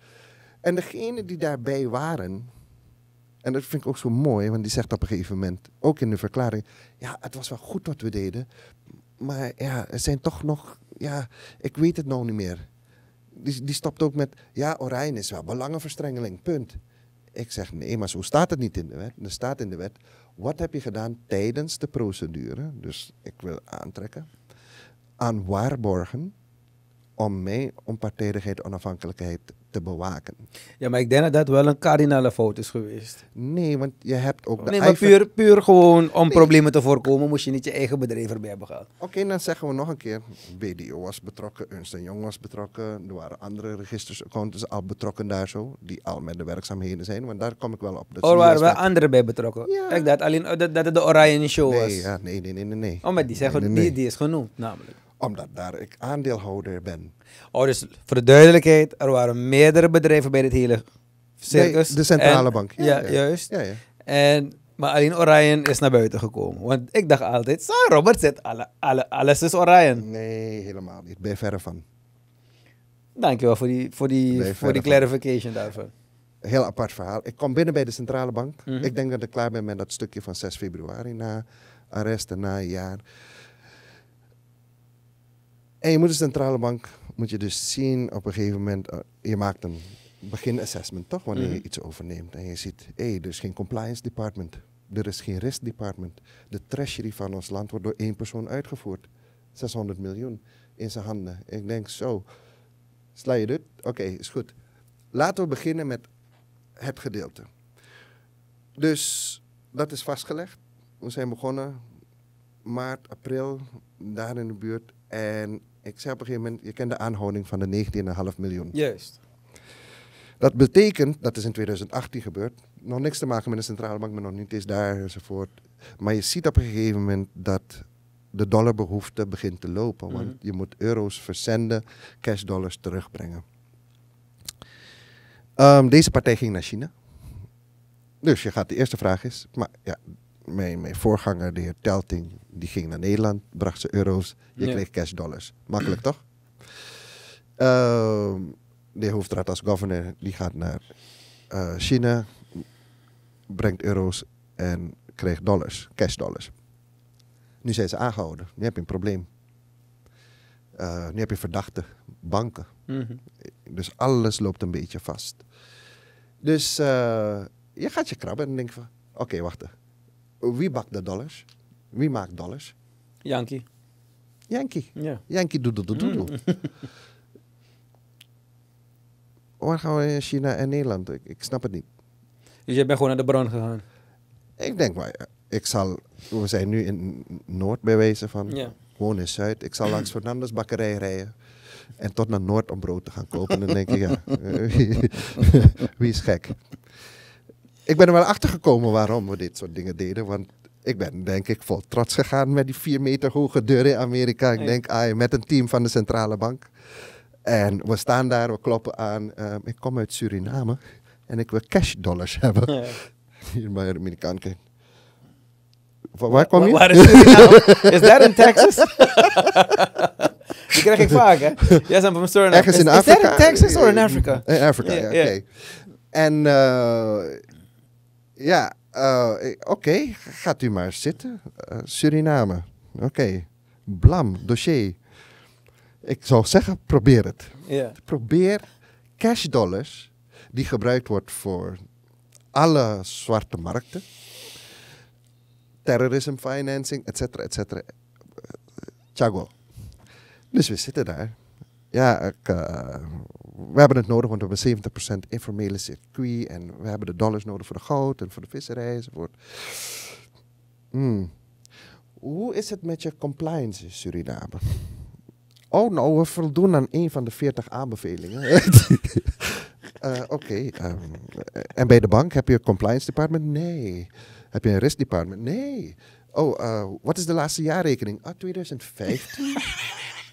En degenen die daarbij waren, en dat vind ik ook zo mooi, want die zegt op een gegeven moment, ook in de verklaring, ja, het was wel goed wat we deden, maar ja, er zijn toch nog, ja, ik weet het nou niet meer. Die, die stopt ook met, ja, Orion is wel belangenverstrengeling, punt. Ik zeg, nee, maar zo staat het niet in de wet. Er staat in de wet, wat heb je gedaan tijdens de procedure, dus ik wil aantrekken, aan waarborgen, om mij onpartijdigheid, onafhankelijkheid te bewaken. Ja, maar ik denk dat dat wel een kardinale fout is geweest. Nee, want je hebt ook... De nee, maar puur, puur gewoon om nee. problemen te voorkomen... moest je niet je eigen bedrijf erbij hebben gehaald. Oké, okay, dan zeggen we nog een keer... B D O was betrokken, Ernst en Jong was betrokken... er waren andere registersaccounts al betrokken daar zo... die al met de werkzaamheden zijn, want daar kom ik wel op. Er oh, waren wel anderen bij betrokken? Ja. Kijk, dat alleen dat, dat het de Orion Show nee, was. Ja, nee, nee, nee, nee, nee. Oh, maar die, zeggen, nee, nee, nee. Die, die is genoemd namelijk. Omdat daar ik aandeelhouder ben. Oh, dus voor de duidelijkheid, er waren meerdere bedrijven bij dit hele circus. Nee, de centrale en, bank. Ja, ja, ja. juist. Ja, ja. En, maar alleen Orion is naar buiten gekomen. Want ik dacht altijd, zo Robert zit, alle, alle, alles is Orion. Nee, helemaal niet. Ben je verre van. Dankjewel voor die, voor die, voor die clarification van. daarvoor. Heel apart verhaal. Ik kom binnen bij de centrale bank. Mm-hmm. Ik denk dat ik klaar ben met dat stukje van zes februari na arrest en na een jaar. En je moet de centrale bank, moet je dus zien op een gegeven moment, uh, je maakt een beginassessment toch, wanneer mm. je iets overneemt. En je ziet, hé, hey, er is geen compliance department, er is geen risk department. De treasury van ons land wordt door één persoon uitgevoerd. zeshonderd miljoen in zijn handen. Ik denk zo, sla je dit? Oké, okay, is goed. Laten we beginnen met het gedeelte. Dus dat is vastgelegd. We zijn begonnen maart, april, daar in de buurt. En ik zei op een gegeven moment, je kent de aanhouding van de negentien komma vijf miljoen. Juist. Dat betekent, dat is in twintig achttien gebeurd, nog niks te maken met de centrale bank, maar nog niet eens daar enzovoort. Maar je ziet op een gegeven moment dat de dollarbehoefte begint te lopen. Mm-hmm. Want je moet euro's verzenden, cash dollars terugbrengen. Um, deze partij ging naar China. Dus je gaat, de eerste vraag is, maar ja... Mijn, mijn voorganger, de heer Telting, die ging naar Nederland, bracht ze euro's, je ja. kreeg cash dollars. Makkelijk toch? Uh, de Hoefdraad als governor, die gaat naar uh, China, brengt euro's en kreeg dollars, cash dollars. Nu zijn ze aangehouden, nu heb je een probleem. Uh, nu heb je verdachte banken. Mm-hmm. Dus alles loopt een beetje vast. Dus uh, je gaat je krabben en denkt van... Oké, okay, wacht. Wie bakt de dollars? Wie maakt dollars? Yankee. Yankee. Yeah. Yankee doe doe doe doe. Mm. Waar gaan we in China en Nederland? Ik, ik snap het niet. Dus je bent gewoon naar de bron gegaan? Ik denk, maar ik zal... We zijn nu in Noord bij wijze van... Yeah. Gewoon in Zuid. Ik zal langs Fernandes bakkerij rijden. En tot naar Noord om brood te gaan kopen. En dan denk ik, ja, wie is gek? Ik ben er wel achter gekomen waarom we dit soort dingen deden. Want ik ben, denk ik, vol trots gegaan met die vier meter hoge deur in Amerika. Ik denk, ah, met een team van de centrale bank. En we staan daar, we kloppen aan. Uh, ik kom uit Suriname en ik wil cash dollars hebben. Ja. Hier bij de Amerikaan kijken. Waar kom je? Waar is Suriname? Is dat in Texas? Die krijg ik vaak, hè? Yes, I'm from Suriname. Ergens in Afrika? Is dat in Texas of in Afrika? In Afrika, ja, oké. En, ja, oké, gaat u maar zitten. Uh, Suriname, oké. Okay. Blam, dossier. Ik zou zeggen, probeer het. Yeah. Probeer cash dollars, die gebruikt wordt voor alle zwarte markten. Terrorism financing, et cetera, et cetera. Tjago. Dus we zitten daar. Ja, ik, uh, we hebben het nodig, want we hebben zeventig procent informele circuit. En we hebben de dollars nodig voor de goud en voor de visserij enzovoort. Hmm. Hoe is het met je compliance in Suriname? Oh, nou, we voldoen aan een van de veertig aanbevelingen. uh, Oké. Okay, um, en bij de bank heb je een compliance department? Nee. Heb je een risk department? Nee. Oh, uh, wat is de laatste jaarrekening? Ah, twintig vijftien.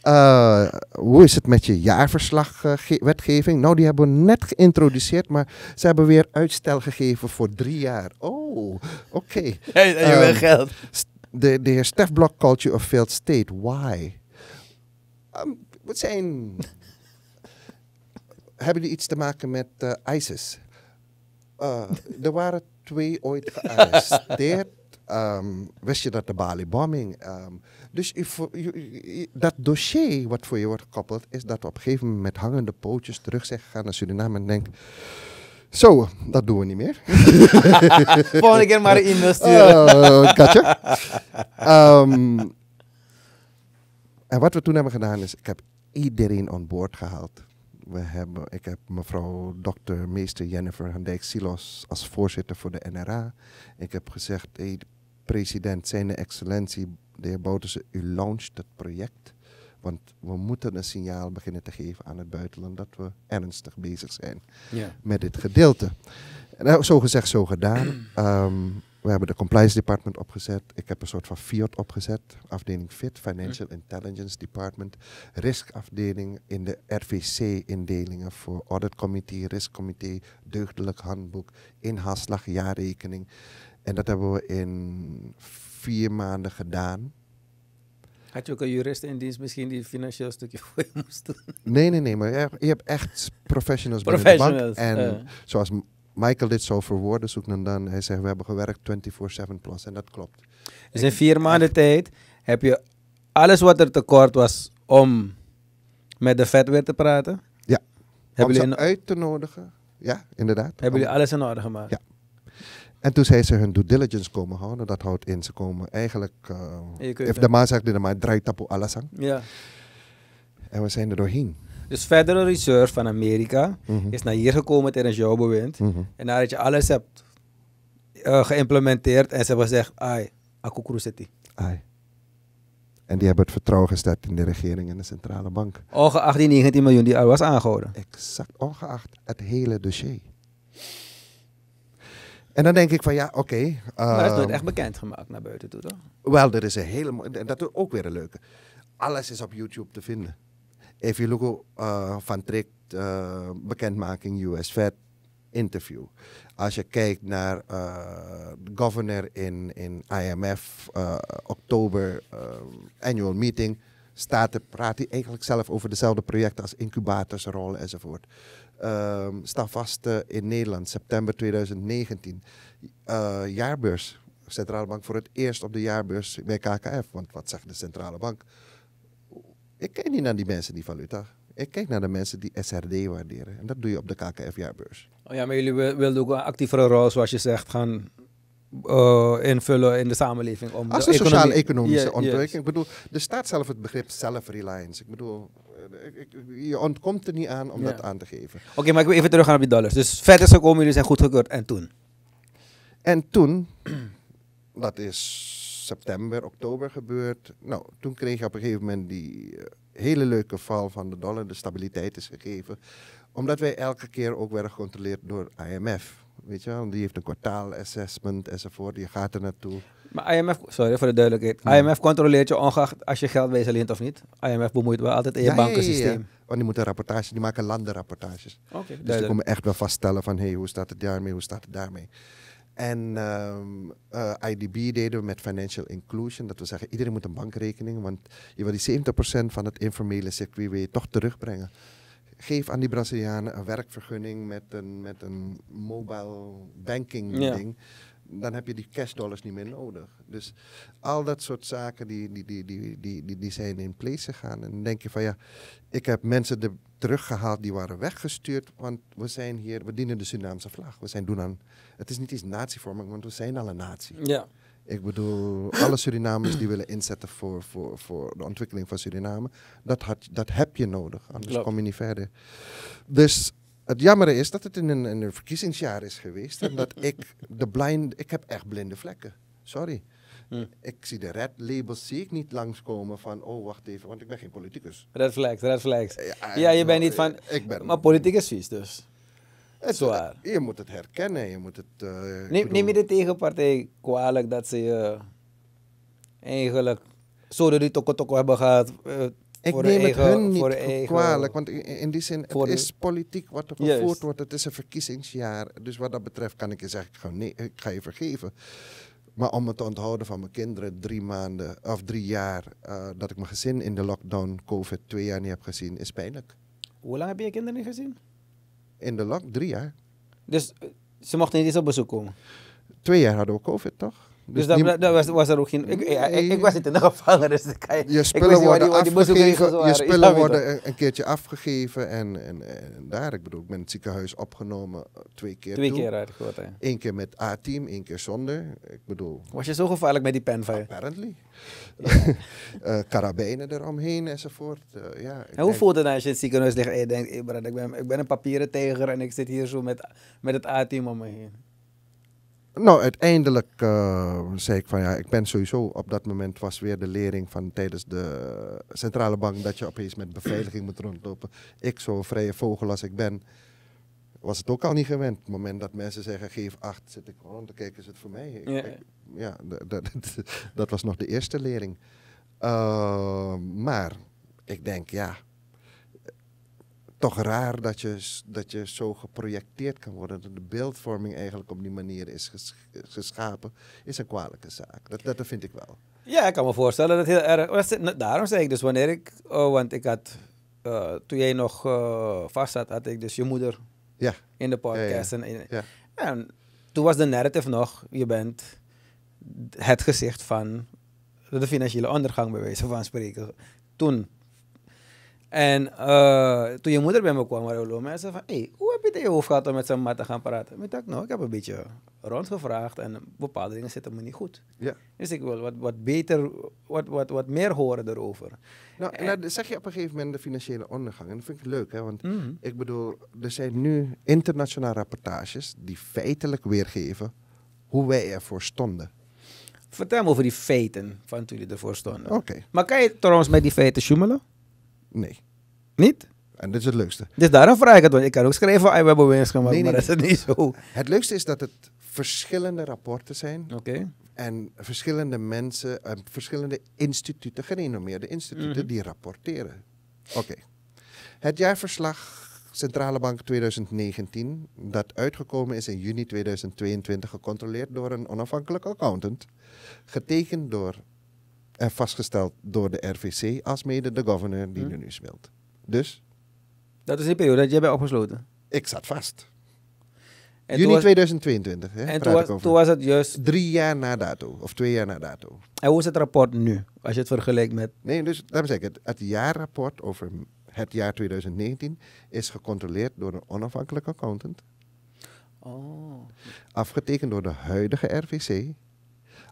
uh, hoe is het met je jaarverslagwetgeving? Uh, nou, die hebben we net geïntroduceerd, maar ze hebben weer uitstel gegeven voor drie jaar. Oh, oké. Okay. Hey, dat je um, geld. De, de heer Stef Blok called you a failed state. Why? Um, wat zijn... hebben die iets te maken met uh, ISIS? Uh, er waren... twee ooit gearresteerd. um, wist je dat de Bali-bombing... Um, dus if, you, dat dossier wat voor je wordt gekoppeld... is dat we op een gegeven moment met hangende pootjes... terug zijn gegaan naar Suriname en denk... Zo, dat doen we niet meer. Volgende keer maar een e-mail sturen. Katje. En wat we toen hebben gedaan is... ik heb iedereen aan boord gehaald. We hebben, ik heb mevrouw dokter meester Jennifer van Dijk-Silos als voorzitter voor de N R A. Ik heb gezegd, hey, president, zijn excellentie, de heer Bouterse, u launcht het project. Want we moeten een signaal beginnen te geven aan het buitenland dat we ernstig bezig zijn ja. met dit gedeelte. En zo gezegd, zo gedaan. um, we hebben de compliance department opgezet. Ik heb een soort van FIAT opgezet. Afdeling FIT, Financial hmm. Intelligence Department. Riskafdeling in de R V C-indelingen voor auditcommittee, riskcommittee, deugdelijk handboek, inhaalslag, jaarrekening. En dat hebben we in vier maanden gedaan. Had je ook een jurist in dienst misschien die financieel stukje voor je moest doen? Nee, nee, nee. Maar je hebt echt professionals binnen de bank. En uh. zoals... Michael dit zou verwoorden, zoekt dan dan. Hij zegt, we hebben gewerkt vierentwintig zeven plus. En dat klopt. Dus in vier maanden tijd heb je alles wat er tekort was om met de vet weer te praten. Ja. Hebben om ze uit te nodigen. Ja, inderdaad. Hebben jullie alles in orde gemaakt? Ja. En toen zijn ze hun due diligence komen houden. Dat houdt in, ze komen eigenlijk... If de maan zegt, de maan draait tapu alasang. Ja. En we zijn er doorheen. Dus Federal Reserve van Amerika mm-hmm. is naar hier gekomen tijdens jouw bewind. Mm-hmm. En nadat je alles hebt uh, geïmplementeerd en ze hebben gezegd, ai, akukuru seti. Ai. En die hebben het vertrouwen gesteld in de regering en de centrale bank. Ongeacht die negentien miljoen die al was aangehouden. Exact, ongeacht het hele dossier. En dan denk ik van ja, oké. Okay, uh, maar dat is nooit echt bekendgemaakt naar buiten toe, toch? Wel, dat is een hele mooie, dat is ook weer een leuke. Alles is op YouTube te vinden. Even logo uh, van Trikt, uh, bekendmaking U S Fed, interview. Als je kijkt naar uh, de governor in, in I M F, uh, oktober, uh, annual meeting, staat er, praat hij eigenlijk zelf over dezelfde projecten als incubatorsrollen enzovoort. Um, Stavaste in Nederland, september twintig negentien. Uh, jaarbeurs, Centrale Bank voor het eerst op de jaarbeurs bij K K F, want wat zegt de Centrale Bank? Ik kijk niet naar die mensen die valuta. Ik kijk naar de mensen die S R D waarderen. En dat doe je op de K K F-jaarbeurs. Oh ja, maar jullie wilden ook een actievere rol, zoals je zegt, gaan uh, invullen in de samenleving. Om Als de een sociaal-economische yeah, ontwikkeling. Yes. Ik bedoel, er staat zelf het begrip self-reliance. Ik bedoel, je ontkomt er niet aan om yeah. dat aan te geven. Oké, okay, maar ik wil even teruggaan op die dollars. Dus vet is gekomen, jullie zijn goedgekeurd. En toen? En toen, dat is september, oktober gebeurd. Nou, toen kreeg je op een gegeven moment die uh, hele leuke val van de dollar. De stabiliteit is gegeven. Omdat wij elke keer ook werden gecontroleerd door I M F. Weet je wel, die heeft een kwartaalassessment enzovoort. Je gaat er naartoe. Maar I M F, sorry voor de duidelijkheid. Ja. I M F controleert je ongeacht als je geld wezen leent of niet. I M F bemoeit wel altijd in je ja, bankensysteem. Ja, ja. Oh, die moeten rapportages, die maken landenrapportages. Okay, dus die komen echt wel vaststellen van, hé, hey, hoe staat het daarmee, hoe staat het daarmee. En um, uh, I D B deden we met financial inclusion. Dat we zeggen, iedereen moet een bankrekening. Want je wil die zeventig procent van het informele circuit weer toch terugbrengen. Geef aan die Brazilianen een werkvergunning met een, met een mobile banking ja. ding. Dan heb je die cash dollars niet meer nodig. Dus al dat soort zaken die, die, die, die, die, die, die zijn in place gegaan. En dan denk je van ja, ik heb mensen er teruggehaald die waren weggestuurd. Want we zijn hier, we dienen de Surinaamse vlag. We zijn doen aan, het is niet eens natievorming, want we zijn al een natie. Ja. Ik bedoel, alle Surinamers die willen inzetten voor, voor, voor de ontwikkeling van Suriname. Dat, had, dat heb je nodig, anders Klopt. kom je niet verder. Dus het jammer is dat het in een, in een verkiezingsjaar is geweest. En dat ik de blind, ik heb echt blinde vlekken. Sorry. Hmm. Ik zie de red labels zie ik niet langskomen van, oh wacht even, want ik ben geen politicus. Red flags, red flags. Ja, ja je bent niet van, ik ben, maar politiek is vies dus. Het, Zwaar. Je moet het herkennen, je moet het... Uh, neem, bedoel... neem je de tegenpartij kwalijk dat ze je uh, eigenlijk zo door die toko-toko hebben gehad... Uh, Ik voor neem eigen, het hun niet eigen... kwalijk, want in die zin, voor het de... is politiek wat er gevoerd Juist. wordt. Het is een verkiezingsjaar, dus wat dat betreft kan ik je zeggen, ik ga, nee, ik ga je vergeven. Maar om me te onthouden van mijn kinderen drie maanden of drie jaar, uh, dat ik mijn gezin in de lockdown COVID twee jaar niet heb gezien, is pijnlijk. Hoe lang heb je je kinderen niet gezien? In de lockdown, drie jaar. Dus ze mochten niet eens op bezoek komen? Twee jaar hadden we COVID, toch? Dus, dus dat, dat was, was er ook geen... Ik, ja, ik, ik was niet in de gevangenis. Je, je spullen worden die, afgegeven, je spullen worden een, een keertje afgegeven en, en, en daar, ik bedoel, ik ben in het ziekenhuis opgenomen twee keer Twee toe. keer uitgevoerd, ja. Eén keer met A-team, één keer zonder, ik bedoel... Was je zo gevaarlijk met die penfire? Apparently. Ja. uh, karabijnen eromheen enzovoort, uh, ja. En hoe voelt het nou als je in het ziekenhuis ligt en je denkt, hey, Brad, ik, ben, ik ben een papieren tijger en ik zit hier zo met, met het A-team om me heen? Nou, uiteindelijk uh, zei ik van ja, ik ben sowieso op dat moment was weer de lering van tijdens de centrale bank dat je opeens met beveiliging moet rondlopen. Ik, zo'n vrije vogel als ik ben, was het ook al niet gewend. Op het moment dat mensen zeggen geef acht, zit ik rond te kijken, is het voor mij? Ik, ja, ik, ja dat, dat, dat was nog de eerste lering. Uh, maar ik denk ja, toch raar dat je, dat je zo geprojecteerd kan worden. Dat de beeldvorming eigenlijk op die manier is ges, geschapen. Is een kwalijke zaak. Dat, dat vind ik wel. Ja, ik kan me voorstellen dat heel erg... Daarom zei ik dus wanneer ik... Oh, want ik had... Uh, toen jij nog uh, vast zat, had ik dus je moeder ja. in de podcast. Ja, ja. En, in, ja. en toen was de narrative nog... Je bent het gezicht van de financiële ondergang bij wijze van spreken. Toen... En uh, toen je moeder bij me kwam, waren er mensen van, hey, hoe heb je het in je hoofd gehad om met zijn maat te gaan praten? Ik dacht, nou, ik heb een beetje rondgevraagd en bepaalde dingen zitten me niet goed. Ja. Dus ik wil wat, wat beter, wat, wat, wat meer horen erover. Nou, en, nou, zeg je op een gegeven moment de financiële ondergang. En dat vind ik leuk, hè? Want mm-hmm. ik bedoel, er zijn nu internationale rapportages die feitelijk weergeven hoe wij ervoor stonden. Vertel me over die feiten van toen jullie ervoor stonden. Okay. Maar kan je trouwens met die feiten sjoemelen? Nee. Niet? En dit is het leukste. Dus daarom vraag ik het, want ik kan ook schrijven, we hebben winst gemaakt, nee, nee, maar dat nee. is het niet zo. Het leukste is dat het verschillende rapporten zijn. Oké. Okay. En verschillende mensen, en verschillende instituten, gerenommeerde instituten, mm-hmm. die rapporteren. Oké. Okay. Het jaarverslag Centrale Bank twintig negentien, dat uitgekomen is in juni tweeduizend tweeëntwintig, gecontroleerd door een onafhankelijke accountant, getekend door... En vastgesteld door de R V C als mede de governor die hmm. er nu speelt. Dus? Dat is die periode dat jij bent opgesloten? Ik zat vast. En juni was, tweeduizend tweeëntwintig, hè? En toen was, toen was het juist... Drie jaar na dato, of twee jaar na dato. En hoe is het rapport nu, als je het vergelijkt met... Nee, dus daarom zeg ik, het, het jaarrapport over het jaar tweeduizend negentien is gecontroleerd door een onafhankelijke accountant. Oh. Afgetekend door de huidige R V C,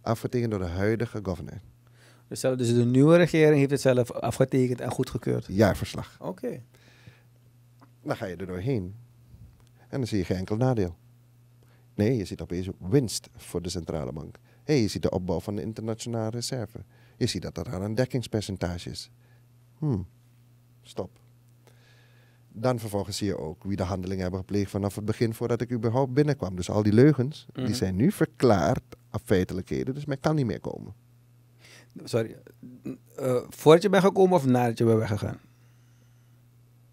afgetekend door de huidige governor. Dus, zelf, dus de nieuwe regering heeft het zelf afgetekend en goedgekeurd? Jaarverslag. Oké. Okay. Dan ga je er doorheen. En dan zie je geen enkel nadeel. Nee, je ziet opeens winst voor de centrale bank. Hey, je ziet de opbouw van de internationale reserve. Je ziet dat er aan een dekkingspercentage is. Hmm, stop. Dan vervolgens zie je ook wie de handelingen hebben gepleegd vanaf het begin voordat ik überhaupt binnenkwam. Dus al die leugens, mm-hmm. die zijn nu verklaard af feitelijkheden, dus men kan niet meer komen. Sorry, uh, voordat je bent gekomen of nadat je bent weggegaan?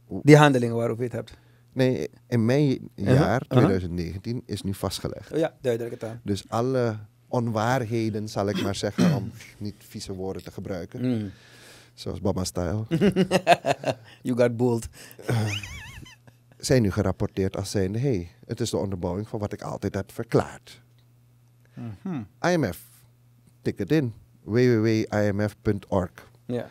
Die handelingen waarover je het hebt? Nee, in mijn jaar, uh-huh. tweeduizend negentien, uh-huh. is nu vastgelegd. Oh ja, duidelijk het aan. Dus alle onwaarheden, zal ik maar zeggen, om niet vieze woorden te gebruiken. Mm. Zoals Bama style. You got bold. Uh, zijn nu gerapporteerd als zijnde, hé, hey, het is de onderbouwing van wat ik altijd heb verklaard. Mm-hmm. I M F, tik het in. w w w punt i m f punt org. Yeah.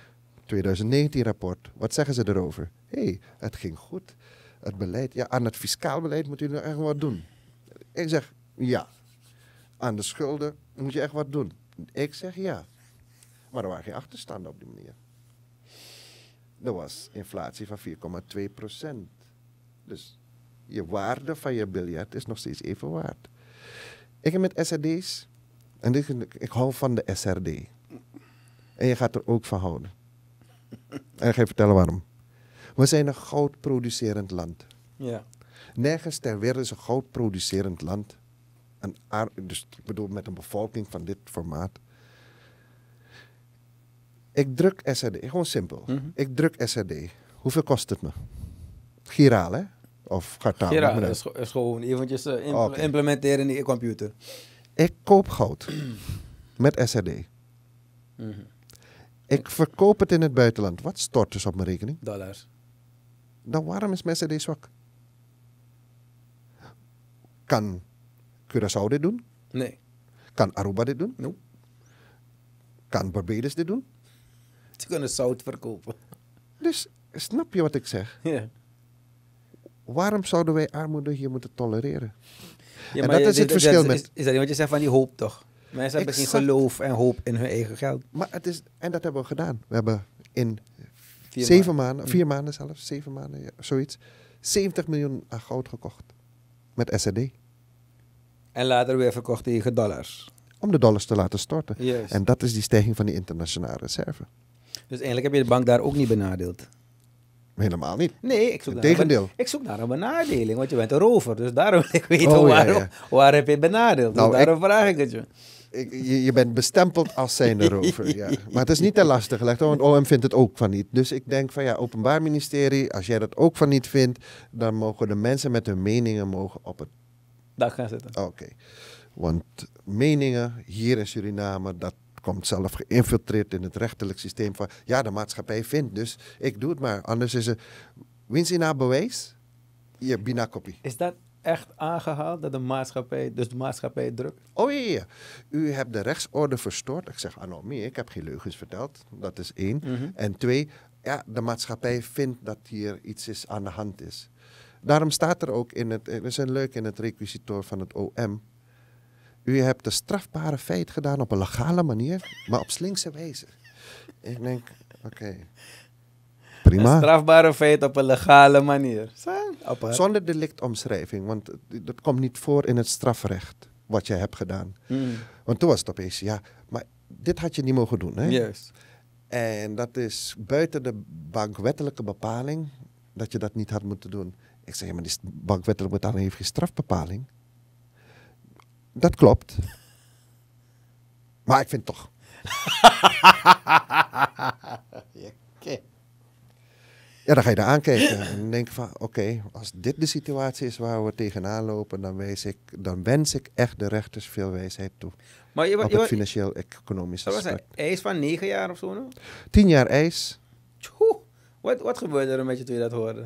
tweeduizend negentien rapport, wat zeggen ze erover? Hé, hey, het ging goed. Het beleid, ja, aan het fiscaal beleid moet u nou echt wat doen. Ik zeg, ja. Aan de schulden moet je echt wat doen. Ik zeg, ja. Maar er waren geen achterstanden op die manier. Er was inflatie van vier komma twee procent. Dus je waarde van je biljart is nog steeds even waard. Ik heb met S R D's, en dit, ik hou van de S R D. En je gaat er ook van houden. En ik ga je vertellen waarom. We zijn een goudproducerend land. Ja. Nergens ter wereld is een goudproducerend land. Een aard, dus ik bedoel met een bevolking van dit formaat. Ik druk S R D, gewoon simpel. Mm-hmm. Ik druk S R D. Hoeveel kost het me? Giraal, hè? Of Gartaal? Giraal is, is gewoon eventjes uh, impl- okay. implementeren in je computer. Ik koop goud met S R D. Mm-hmm. Ik verkoop het in het buitenland. Wat stort dus op mijn rekening? Dollars. Dan waarom is mijn S R D zwak? Kan Curaçao dit doen? Nee. Kan Aruba dit doen? Nee. Kan Barbados dit doen? Ze kunnen zout verkopen. Dus snap je wat ik zeg? Ja. Waarom zouden wij armoede hier moeten tolereren? Ja, en maar dat je, is het verschil met... Is, is dat niet wat je zegt van die hoop toch? Mensen hebben geen geloof en hoop in hun eigen geld. Maar het is, en dat hebben we gedaan. We hebben in vier zeven maanden, maanden vier maanden zelfs, zeven maanden, ja, zoiets, zeventig miljoen aan goud gekocht. Met S R D. En later weer verkocht tegen dollars. Om de dollars te laten storten. Yes. En dat is die stijging van die internationale reserve. Dus eigenlijk heb je de bank daar ook niet benadeeld? Helemaal niet. Nee, ik zoek, naar een, ik zoek naar een benadeling, want je bent een rover. Dus daarom wil ik weten oh, waar, ja, ja. waar heb je benadeeld. Nou, dus daarom ik, vraag ik het je. Ik, je. Je bent bestempeld als zijnde rover. Ja. Maar het is niet te lastig gelegd, want O M vindt het ook van niet. Dus ik denk van ja, Openbaar Ministerie, als jij dat ook van niet vindt, dan mogen de mensen met hun meningen mogen op het dak gaan zitten. Oké. Okay. Want meningen hier in Suriname, dat komt zelf geïnfiltreerd in het rechterlijk systeem van... Ja, de maatschappij vindt, dus ik doe het maar. Anders is het... Winst in haar bewijs, je bina kopie. Is dat echt aangehaald, dat de maatschappij, dus de maatschappij drukt? Oh ja, ja. U hebt de rechtsorde verstoord. Ik zeg, anomie, ik heb geen leugens verteld. Dat is één. Mm-hmm. En twee, ja, de maatschappij vindt dat hier iets is aan de hand is. Daarom staat er ook in het... We zijn leuk in het requisitoor van het O M... U hebt een strafbare feit gedaan op een legale manier, maar op slinkse wijze. Ik denk, oké, okay, prima. Een strafbare feit op een legale manier. Zonder delictomschrijving, want dat komt niet voor in het strafrecht, wat jij hebt gedaan. Mm. Want toen was het opeens, ja, maar dit had je niet mogen doen, hè? Juist. En dat is buiten de bankwettelijke bepaling, dat je dat niet had moeten doen. Ik zeg, maar die bankwettelijke bepaling heeft geen strafbepaling. Dat klopt. Maar ik vind het toch. Ja, dan ga je daar aankijken en denk van... Oké, okay, als dit de situatie is waar we tegenaan lopen... Dan, wees ik, dan wens ik echt de rechters veel wijsheid toe. Maar je, op je, het financieel-economisch aspect. Eis van negen jaar of zo? Nou? Tien jaar eis. Tjoe, wat, wat gebeurde er met je toen je dat hoorde?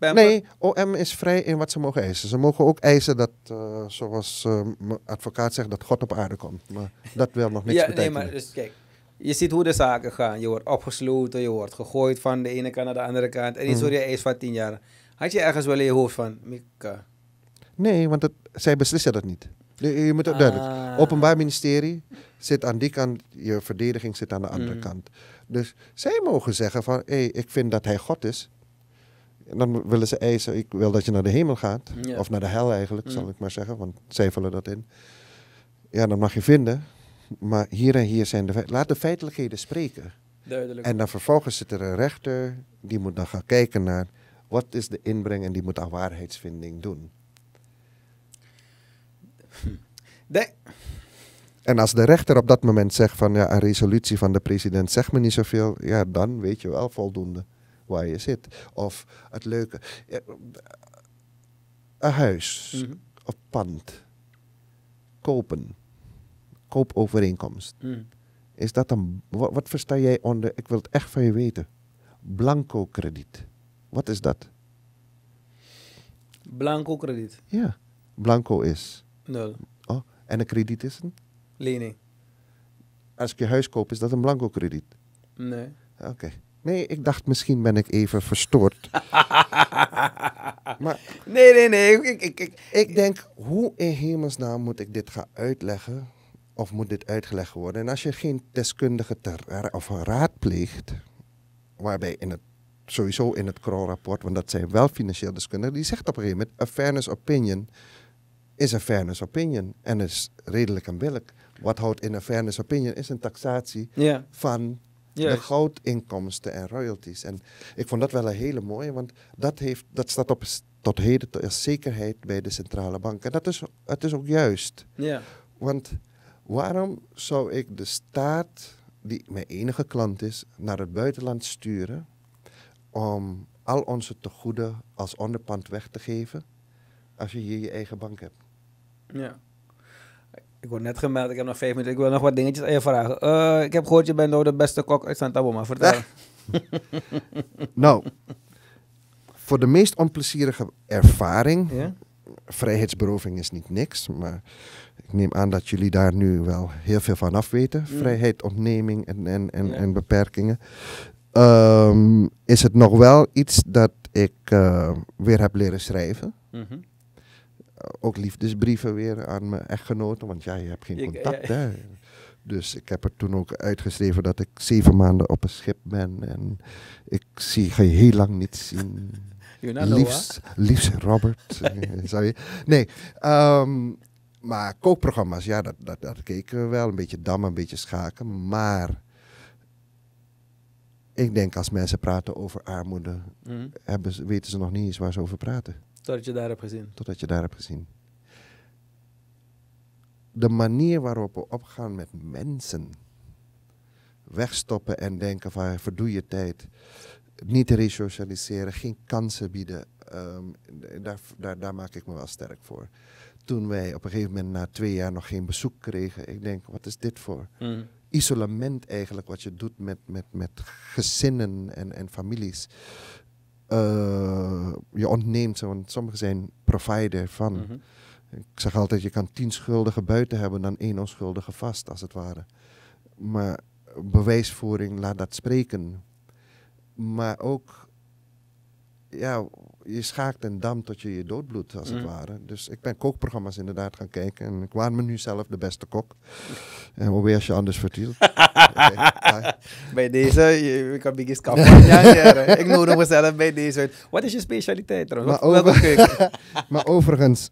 Nee, O M is vrij in wat ze mogen eisen. Ze mogen ook eisen dat, uh, zoals uh, mijn advocaat zegt, dat God op aarde komt. Maar dat wil nog niks ja, betekenen. Nee, maar dus kijk, je ziet hoe de zaken gaan. Je wordt opgesloten, je wordt gegooid van de ene kant naar de andere kant. En die mm. Soria eis van tien jaar. Had je ergens wel in je hoofd van, Mika? Nee, want het, zij beslissen dat niet. Je, je moet het ah. duidelijk. Openbaar ministerie zit aan die kant, je verdediging zit aan de andere mm. kant. Dus zij mogen zeggen van, hé, hey, ik vind dat hij God is. En dan willen ze eisen, ik wil dat je naar de hemel gaat. Ja. Of naar de hel eigenlijk, mm. zal ik maar zeggen. Want zij vullen dat in. Ja, dat mag je vinden. Maar hier en hier zijn de... Laat de feitelijkheden spreken. Duidelijk. En dan vervolgens zit er een rechter. Die moet dan gaan kijken naar... Wat is de inbreng en die moet aan waarheidsvinding doen. De... En als de rechter op dat moment zegt van... Ja, een resolutie van de president zegt me niet zoveel. Ja, dan weet je wel voldoende waar je zit. Of het leuke... Een huis. Mm-hmm. Of pand. Kopen. Koopovereenkomst. Mm. Is dat een... Wat, wat versta jij onder... Ik wil het echt van je weten. Blanco krediet. Wat is dat? Blanco krediet. Ja. Blanco is? Nul. Oh, en een krediet is een? Lening. Als ik je huis koop, is dat een blanco krediet? Nee. Oké. Okay. Nee, ik dacht misschien ben ik even verstoord. maar nee, nee, nee. Ik, ik, ik, ik denk, hoe in hemelsnaam moet ik dit gaan uitleggen? Of moet dit uitgelegd worden? En als je geen deskundige ter ra- of raad pleegt, waarbij in het, sowieso in het Kroon-rapport, want dat zijn wel financieel deskundigen, die zegt op een gegeven moment, a fairness opinion is een fairness opinion en is redelijk en billig. Wat houdt in een fairness opinion is een taxatie yeah. van yes. de goudinkomsten en royalties. En ik vond dat wel een hele mooie, want dat, heeft, dat staat op, tot heden tot zekerheid bij de centrale bank. En dat is, het is ook juist. Yeah. Want... Waarom zou ik de staat, die mijn enige klant is, naar het buitenland sturen om al onze tegoeden als onderpand weg te geven als je hier je eigen bank hebt? Ja. Ik word net gemeld, ik heb nog vijf minuten. Ik wil nog wat dingetjes aan je vragen. Uh, ik heb gehoord, je bent nou de beste kok uit Santo Boma. Vertel. Nou, voor de meest onplezierige ervaring... Ja? Vrijheidsberoving is niet niks, maar ik neem aan dat jullie daar nu wel heel veel van af weten. Mm. Vrijheid, ontneming en, en, en, ja. en beperkingen. Um, is het nog wel iets dat ik uh, weer heb leren schrijven. Mm-hmm. Uh, ook liefdesbrieven weer aan mijn echtgenoten, want ja, je hebt geen contact. Ik, ja, ja. Hè? Dus ik heb er toen ook uitgeschreven dat ik zeven maanden op een schip ben en ik zie, ga je heel lang niet zien... Liefst, liefst Robert. Sorry. Nee, um, maar kookprogramma's, ja, dat, dat, dat keken we wel. Een beetje dammen, een beetje schaken. Maar ik denk als mensen praten over armoede, mm-hmm. hebben ze, weten ze nog niet eens waar ze over praten. Totdat je daar hebt gezien. Totdat je daar hebt gezien. De manier waarop we opgaan met mensen, wegstoppen en denken van verdoe je tijd... Niet resocialiseren, geen kansen bieden, um, daar, daar, daar maak ik me wel sterk voor. Toen wij op een gegeven moment na twee jaar nog geen bezoek kregen, ik denk, wat is dit voor? Mm. Isolement eigenlijk, wat je doet met, met, met gezinnen en, en families. Uh, je ontneemt ze, want sommigen zijn provider van. Mm-hmm. Ik zeg altijd, je kan tien schuldigen buiten hebben dan één onschuldige vast, als het ware. Maar bewijsvoering, laat dat spreken. Maar ook, ja, je schaakt een dam tot je je doodbloedt, als mm. het ware. Dus ik ben kookprogramma's inderdaad gaan kijken. En ik waan me nu zelf de beste kok. En hoe als je anders vertielt. Okay. Bij deze, ik kan biggest kampioen. Ik nodig mezelf bij deze uit. Wat is je specialiteit trouwens? Maar, over, maar overigens,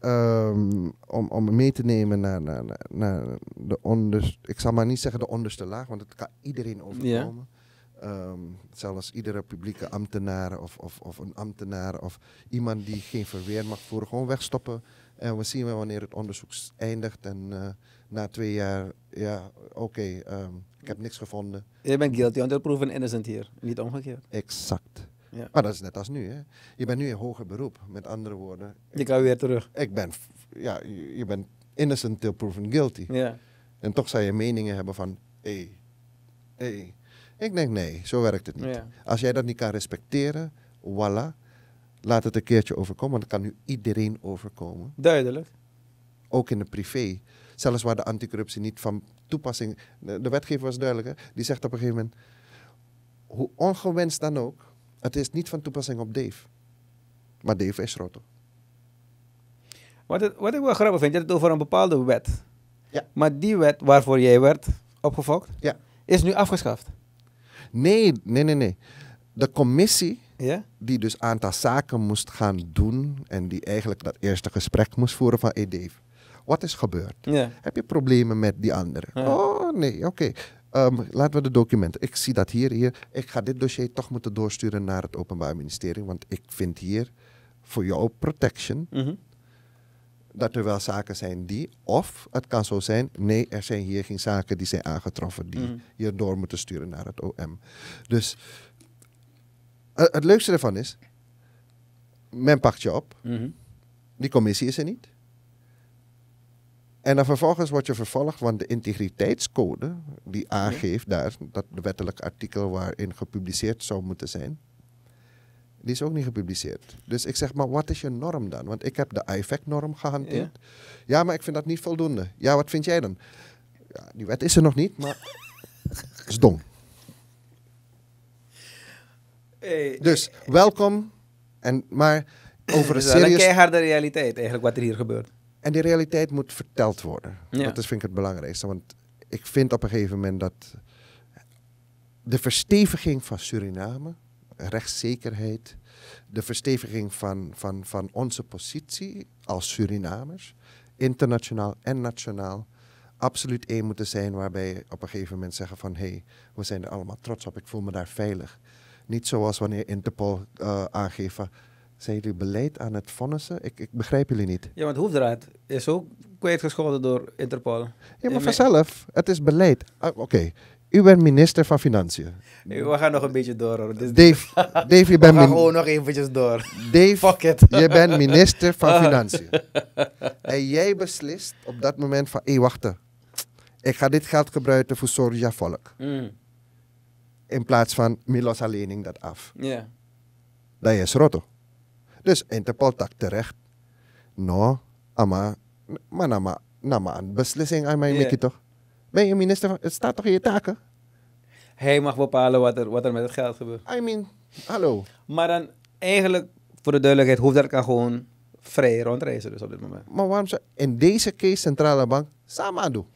um, om, om mee te nemen naar, naar, naar de onderste... Ik zal maar niet zeggen de onderste laag, want het kan iedereen overkomen. Yeah. Um, zelfs iedere publieke ambtenaar of, of, of een ambtenaar of iemand die geen verweer mag voeren, gewoon wegstoppen. En we zien wanneer het onderzoek eindigt en uh, na twee jaar, ja, oké, okay, um, ik heb niks gevonden. Je bent guilty until proven innocent hier, niet omgekeerd. Exact. Ja. Maar dat is net als nu, hè. Je bent nu in hoger beroep, met andere woorden. Je kan weer terug. Ik ben, ja, je, je bent innocent until proven guilty. Ja. En toch zou je meningen hebben van, hé, hey, hé. Hey. Ik denk, nee, zo werkt het niet. Ja. Als jij dat niet kan respecteren, voilà. laat het een keertje overkomen, want dat kan nu iedereen overkomen. Duidelijk. Ook in de privé. Zelfs waar de anticorruptie niet van toepassing... De, de wetgever was duidelijk, hè? Die zegt op een gegeven moment... Hoe ongewenst dan ook, het is niet van toepassing op Dave. Maar Dave is rotte. Wat, het, wat ik wel grappig vind, je hebt het over een bepaalde wet. Ja. Maar die wet waarvoor jij werd opgefokt, ja, is nu afgeschaft. Nee, nee, nee, nee. De commissie, ja, die dus een aantal zaken moest gaan doen en die eigenlijk dat eerste gesprek moest voeren van, hey Dave, wat is gebeurd? Ja. Heb je problemen met die anderen? Ja. Oh nee, oké. Okay. Um, laten we de documenten. Ik zie dat hier, hier. Ik ga dit dossier toch moeten doorsturen naar het Openbaar Ministerie, want ik vind hier voor jouw protection, mm-hmm, dat er wel zaken zijn die, of het kan zo zijn, nee, er zijn hier geen zaken die zijn aangetroffen die mm-hmm je door moeten sturen naar het O M. Dus uh, het leukste ervan is, men pakt je op, mm-hmm, die commissie is er niet. En dan vervolgens word je vervolgd, want de integriteitscode die aangeeft daar, dat de wettelijk artikel waarin gepubliceerd zou moeten zijn, die is ook niet gepubliceerd. Dus ik zeg, maar wat is je norm dan? Want ik heb de I F A C-norm gehanteerd. Ja, ja, maar ik vind dat niet voldoende. Ja, wat vind jij dan? Ja, die wet is er nog niet, maar het is dom. Hey, dus, welkom. En, maar over een serious... Dat is een keiharde realiteit eigenlijk, wat er hier gebeurt. En die realiteit moet verteld worden. Ja. Dat is, vind ik, het belangrijkste. Want ik vind op een gegeven moment dat de versteviging van Suriname, rechtszekerheid, de versteviging van, van, van onze positie als Surinamers, internationaal en nationaal, absoluut één moeten zijn waarbij op een gegeven moment zeggen van, hé, hey, we zijn er allemaal trots op, ik voel me daar veilig. Niet zoals wanneer Interpol uh, aangeeft van, zijn jullie beleid aan het vonnissen? Ik, ik begrijp jullie niet. Ja, want Hoefdraad is ook kwijtgescholden door Interpol. Ja, maar vanzelf. Het is beleid. Ah, oké, okay. U bent minister van Financiën. Nee, we gaan nog een beetje door, hoor. Dus Dave, Dave, je bent... We gaan gewoon nog eventjes door. Dave, fuck it. Je bent minister van Financiën. En jij beslist op dat moment van, hé, hey, wacht. Ik ga dit geld gebruiken voor Sorja Volk. Mm. In plaats van Milos Lening dat af. Ja. Yeah. Dat is rotto. Dus Interpol tak terecht. Nou, maar nama, nama een beslissing aan mij, yeah, Mickey, toch? Ben je minister van... Het staat toch in je taken? Hij mag bepalen wat er, wat er met het geld gebeurt. I mean, hallo. Maar dan eigenlijk, voor de duidelijkheid, hoeft dat kan gewoon vrij rondreizen dus op dit moment. Maar waarom zou in deze case centrale bank samen doen?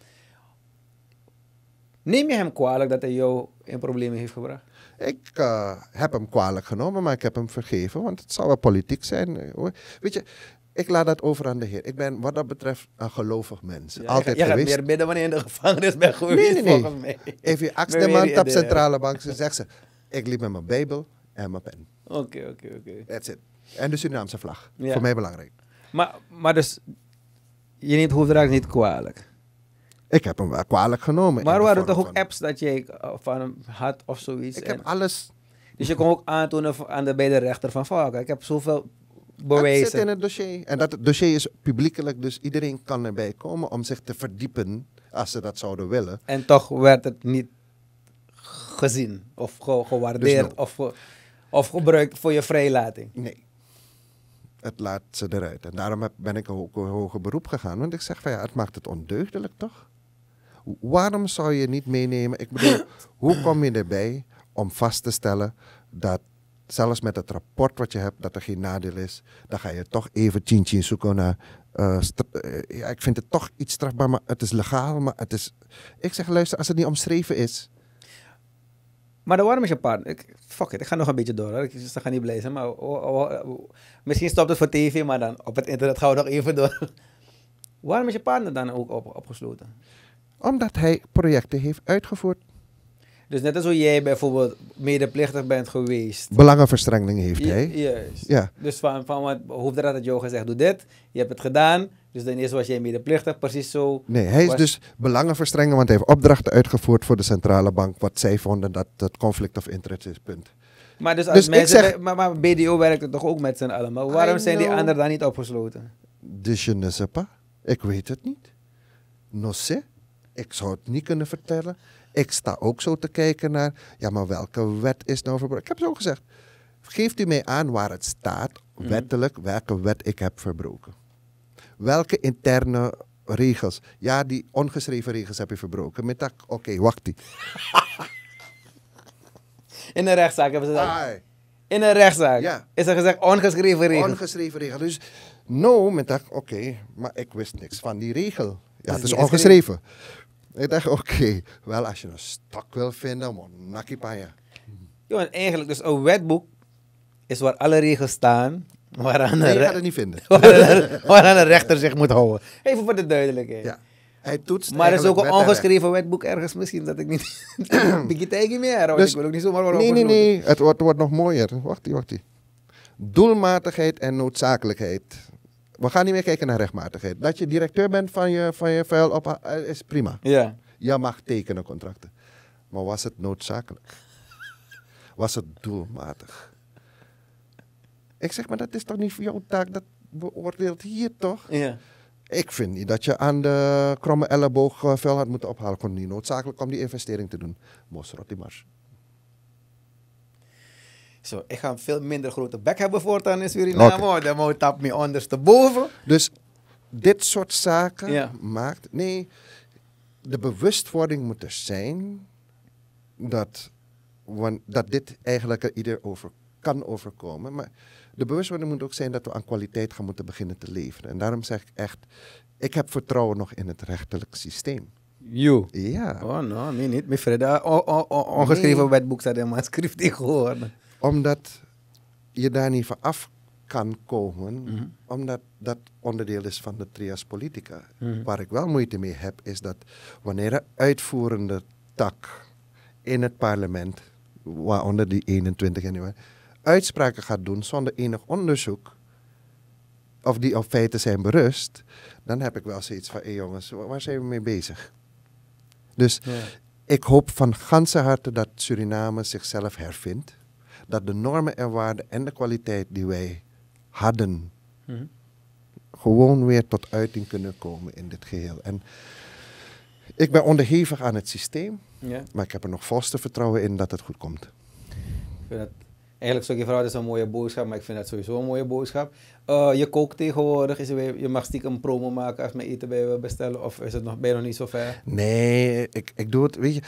Neem je hem kwalijk dat hij jou in problemen heeft gebracht? Ik uh, heb hem kwalijk genomen, maar ik heb hem vergeven, want het zal wel politiek zijn. Hoor. Weet je, ik laat dat over aan de Heer. Ik ben wat dat betreft een gelovig mens. Ja, altijd je, je geweest. Je gaat meer bidden wanneer je in de gevangenis bent geweest, nee, nee, nee. volgens mij. Even je axe de man op de centrale bank, ze zegt ze, ik liep met mijn Bijbel en mijn pen. Oké, okay, oké, okay, oké. Okay. That's it. En de Surinaamse vlag. Ja. Voor mij belangrijk. Maar, maar dus, je neemt Hoefdraad niet kwalijk? Ik heb hem wel kwalijk genomen. Maar waren er toch ook van... apps dat jij van hem had of zoiets? Ik en... heb alles. Dus je kon ook aantonen aan de, bij de rechter van Valken. Ik heb zoveel bewijzen. Dat zit in het dossier. En dat dossier is publiekelijk, dus iedereen kan erbij komen om zich te verdiepen als ze dat zouden willen. En toch werd het niet gezien of ge gewaardeerd dus no. of, ge of gebruikt voor je vrijlating? Nee. Het laat ze eruit. En daarom heb, ben ik ook een hoger beroep gegaan. Want ik zeg van ja, het maakt het ondeugdelijk toch? Waarom zou je niet meenemen? Ik bedoel, hoe kom je erbij om vast te stellen dat zelfs met het rapport wat je hebt, dat er geen nadeel is, dan ga je toch even chin chin zoeken naar... Uh, uh, ja, ik vind het toch iets strafbaar, maar het is legaal, maar het is... Ik zeg, luister, als het niet omschreven is... Maar dan waarom is je partner? Ik, fuck it, ik ga nog een beetje door. Hoor. Ik dus ga niet blij zijn, maar... Oh, oh, oh, misschien stopt het voor tv, maar dan op het internet gaan we nog even door. Waarom is je partner dan ook op, opgesloten? Omdat hij projecten heeft uitgevoerd. Dus net als hoe jij bijvoorbeeld medeplichtig bent geweest. Belangenverstrengeling heeft hij. Juist. Ja. Dus van, van wat Hoefdraad had jou gezegd, doe dit. Je hebt het gedaan. Dus dan eerst was jij medeplichtig, precies zo. Nee, hij is was... dus belangenverstrengeling, want hij heeft opdrachten uitgevoerd voor de centrale bank. Wat zij vonden dat het conflict of interest is, punt. Maar, dus als dus mensen, zeg... maar, maar B D O werkt het toch ook met z'n allen? Maar waarom I zijn know. die anderen daar niet opgesloten? Dus je ne sais pas. Ik weet het niet. No sé. Ik zou het niet kunnen vertellen. Ik sta ook zo te kijken naar, ja, maar welke wet is nou verbroken? Ik heb zo gezegd, Geeft u mij aan waar het staat, wettelijk, welke wet ik heb verbroken. Welke interne regels? Ja, die ongeschreven regels heb je verbroken. Met dat, oké, okay, wacht die. In een rechtszaak hebben ze dat. Ai. In een rechtszaak ja. Is er gezegd ongeschreven regels. Ongeschreven regels. Dus, nou, met dat, oké, okay, maar ik wist niks van die regel. Ja, het is ongeschreven. Ik dacht, oké, okay, wel als je een stok wil vinden, man, nakkie paaien. Jongen, eigenlijk, dus een wetboek is waar alle regels staan. Waaraan nee, je gaat het niet vinden. Waaraan de rechter zich moet houden. Even voor de duidelijkheid. Ja. Hij toetst maar er is ook een ongeschreven wetboek ergens misschien dat ik niet... Begint eigenlijk meer, want dus, ik wil ook niet zomaar... Nee, nee, nee. Het wordt, wordt nog mooier. Wacht, wacht. Doelmatigheid en noodzakelijkheid. We gaan niet meer kijken naar rechtmatigheid. Dat je directeur bent van je, van je vuil op, is prima. Ja. Je mag tekenen contracten. Maar was het noodzakelijk? Was het doelmatig? Ik zeg, maar dat is toch niet voor jouw taak? Dat beoordeelt hier toch? Ja. Ik vind niet dat je aan de kromme elleboog vuil had moeten ophalen. Kon niet noodzakelijk om die investering te doen. Mos Rotimars. Zo, ik ga een veel minder grote bek hebben voortaan in Suriname. Dan moet tap me ondersteboven. Dus dit soort zaken ja. maakt... Nee, de bewustwording moet er zijn dat, dat dit eigenlijk ieder over, kan overkomen. Maar de bewustwording moet ook zijn dat we aan kwaliteit gaan moeten beginnen te leveren. En daarom zeg ik echt, ik heb vertrouwen nog in het rechterlijk systeem. You? Ja. Oh, no, nee, niet. Mijn Freda, oh, oh, oh, ongeschreven nee. wetboek staat in mijn schrift niet geworden. Omdat je daar niet van af kan komen, mm-hmm. omdat dat onderdeel is van de trias politica. Mm-hmm. Waar ik wel moeite mee heb, is dat wanneer een uitvoerende tak in het parlement, waaronder die eenentwintig januari, uitspraken gaat doen zonder enig onderzoek, of die op feiten zijn berust, dan heb ik wel zoiets van, hé hey jongens, waar zijn we mee bezig? Dus ja. ik hoop van ganse harte dat Suriname zichzelf hervindt, dat de normen en waarden en de kwaliteit die wij hadden, mm-hmm. gewoon weer tot uiting kunnen komen in dit geheel. En ik ben onderhevig aan het systeem, ja. maar ik heb er nog volste vertrouwen in dat het goed komt. Ik vind dat eigenlijk, sorry vrouw, dat is een mooie boodschap, maar ik vind dat sowieso een mooie boodschap. Uh, je kookt tegenwoordig, is er, je mag stiekem promo maken als we eten bij je bestellen, of is het nog, ben je nog niet zo ver? Nee, ik, ik doe het, weet je,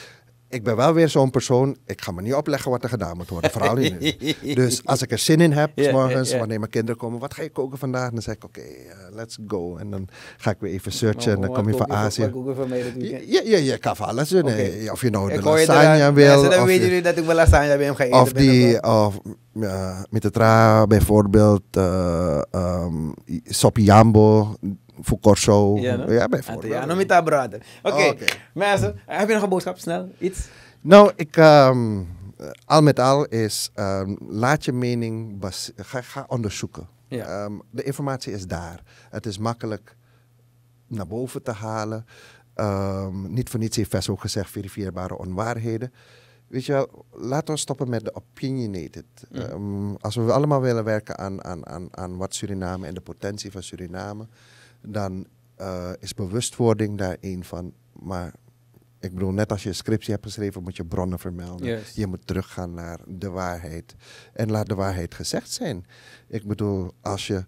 ik ben wel weer zo'n persoon, ik ga me niet opleggen wat er gedaan moet worden, vooral niet. Dus als ik er zin in heb, yeah, morgens, yeah. wanneer mijn kinderen komen, wat ga je koken vandaag? Dan zeg ik, oké, okay, uh, let's go. En dan ga ik weer even searchen oh, en dan kom je van Azië. Wat koken van mij dat weekend? Ja, ja, je kan van alles doen. Okay. Of je nou de lasagne wil. Ja, dan weten jullie dat ik wel lasagne bij hem ga eten. Of die, of uh, met de tra bijvoorbeeld, uh, um, soppiambo. Voor Corso. Ja, no? ja bijvoorbeeld. Ja, nog met haar braden. Oké, okay. okay. mensen, heb je nog een boodschap? Snel, iets? Nou, ik, um, al met al is, um, laat je mening, bas ga, ga onderzoeken. Ja. Um, de informatie is daar. Het is makkelijk naar boven te halen. Um, niet voor niets heeft Vesso gezegd, verifieerbare onwaarheden. Weet je wel, laten we stoppen met de opinionated. Ja. Um, als we allemaal willen werken aan, aan, aan, aan wat Suriname en de potentie van Suriname... Dan uh, is bewustwording daar één van. Maar ik bedoel, net als je een scriptie hebt geschreven, moet je bronnen vermelden. Yes. Je moet teruggaan naar de waarheid. En laat de waarheid gezegd zijn. Ik bedoel, als je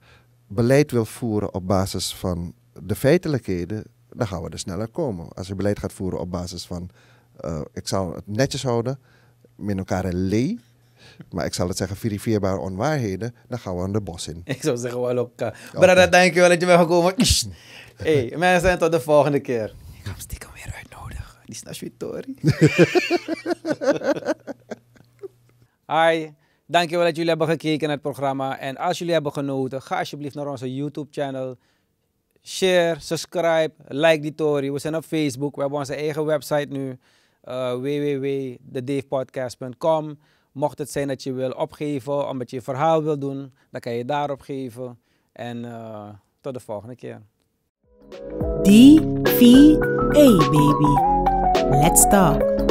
beleid wil voeren op basis van de feitelijkheden, dan gaan we er sneller komen. Als je beleid gaat voeren op basis van, uh, ik zal het netjes houden, met elkaar een lee. Maar ik zal het zeggen, verifieerbare onwaarheden, dan gaan we aan de bos in. Ik zou zeggen, walokka. Brada, dankjewel dat je bent gekomen. Hé, mensen, tot de volgende keer. Ik ga hem stiekem weer uitnodigen. Die snaswitori. Hi, dankjewel dat jullie hebben gekeken naar het programma. En als jullie hebben genoten, ga alsjeblieft naar onze YouTube-channel. Share, subscribe, like die tori. We zijn op Facebook, we hebben onze eigen website nu. Uh, w w w punt de dave podcast punt com. Mocht het zijn dat je wil opgeven, omdat je je verhaal wil doen, dan kan je daarop geven. En uh, tot de volgende keer. D V A baby. Let's talk.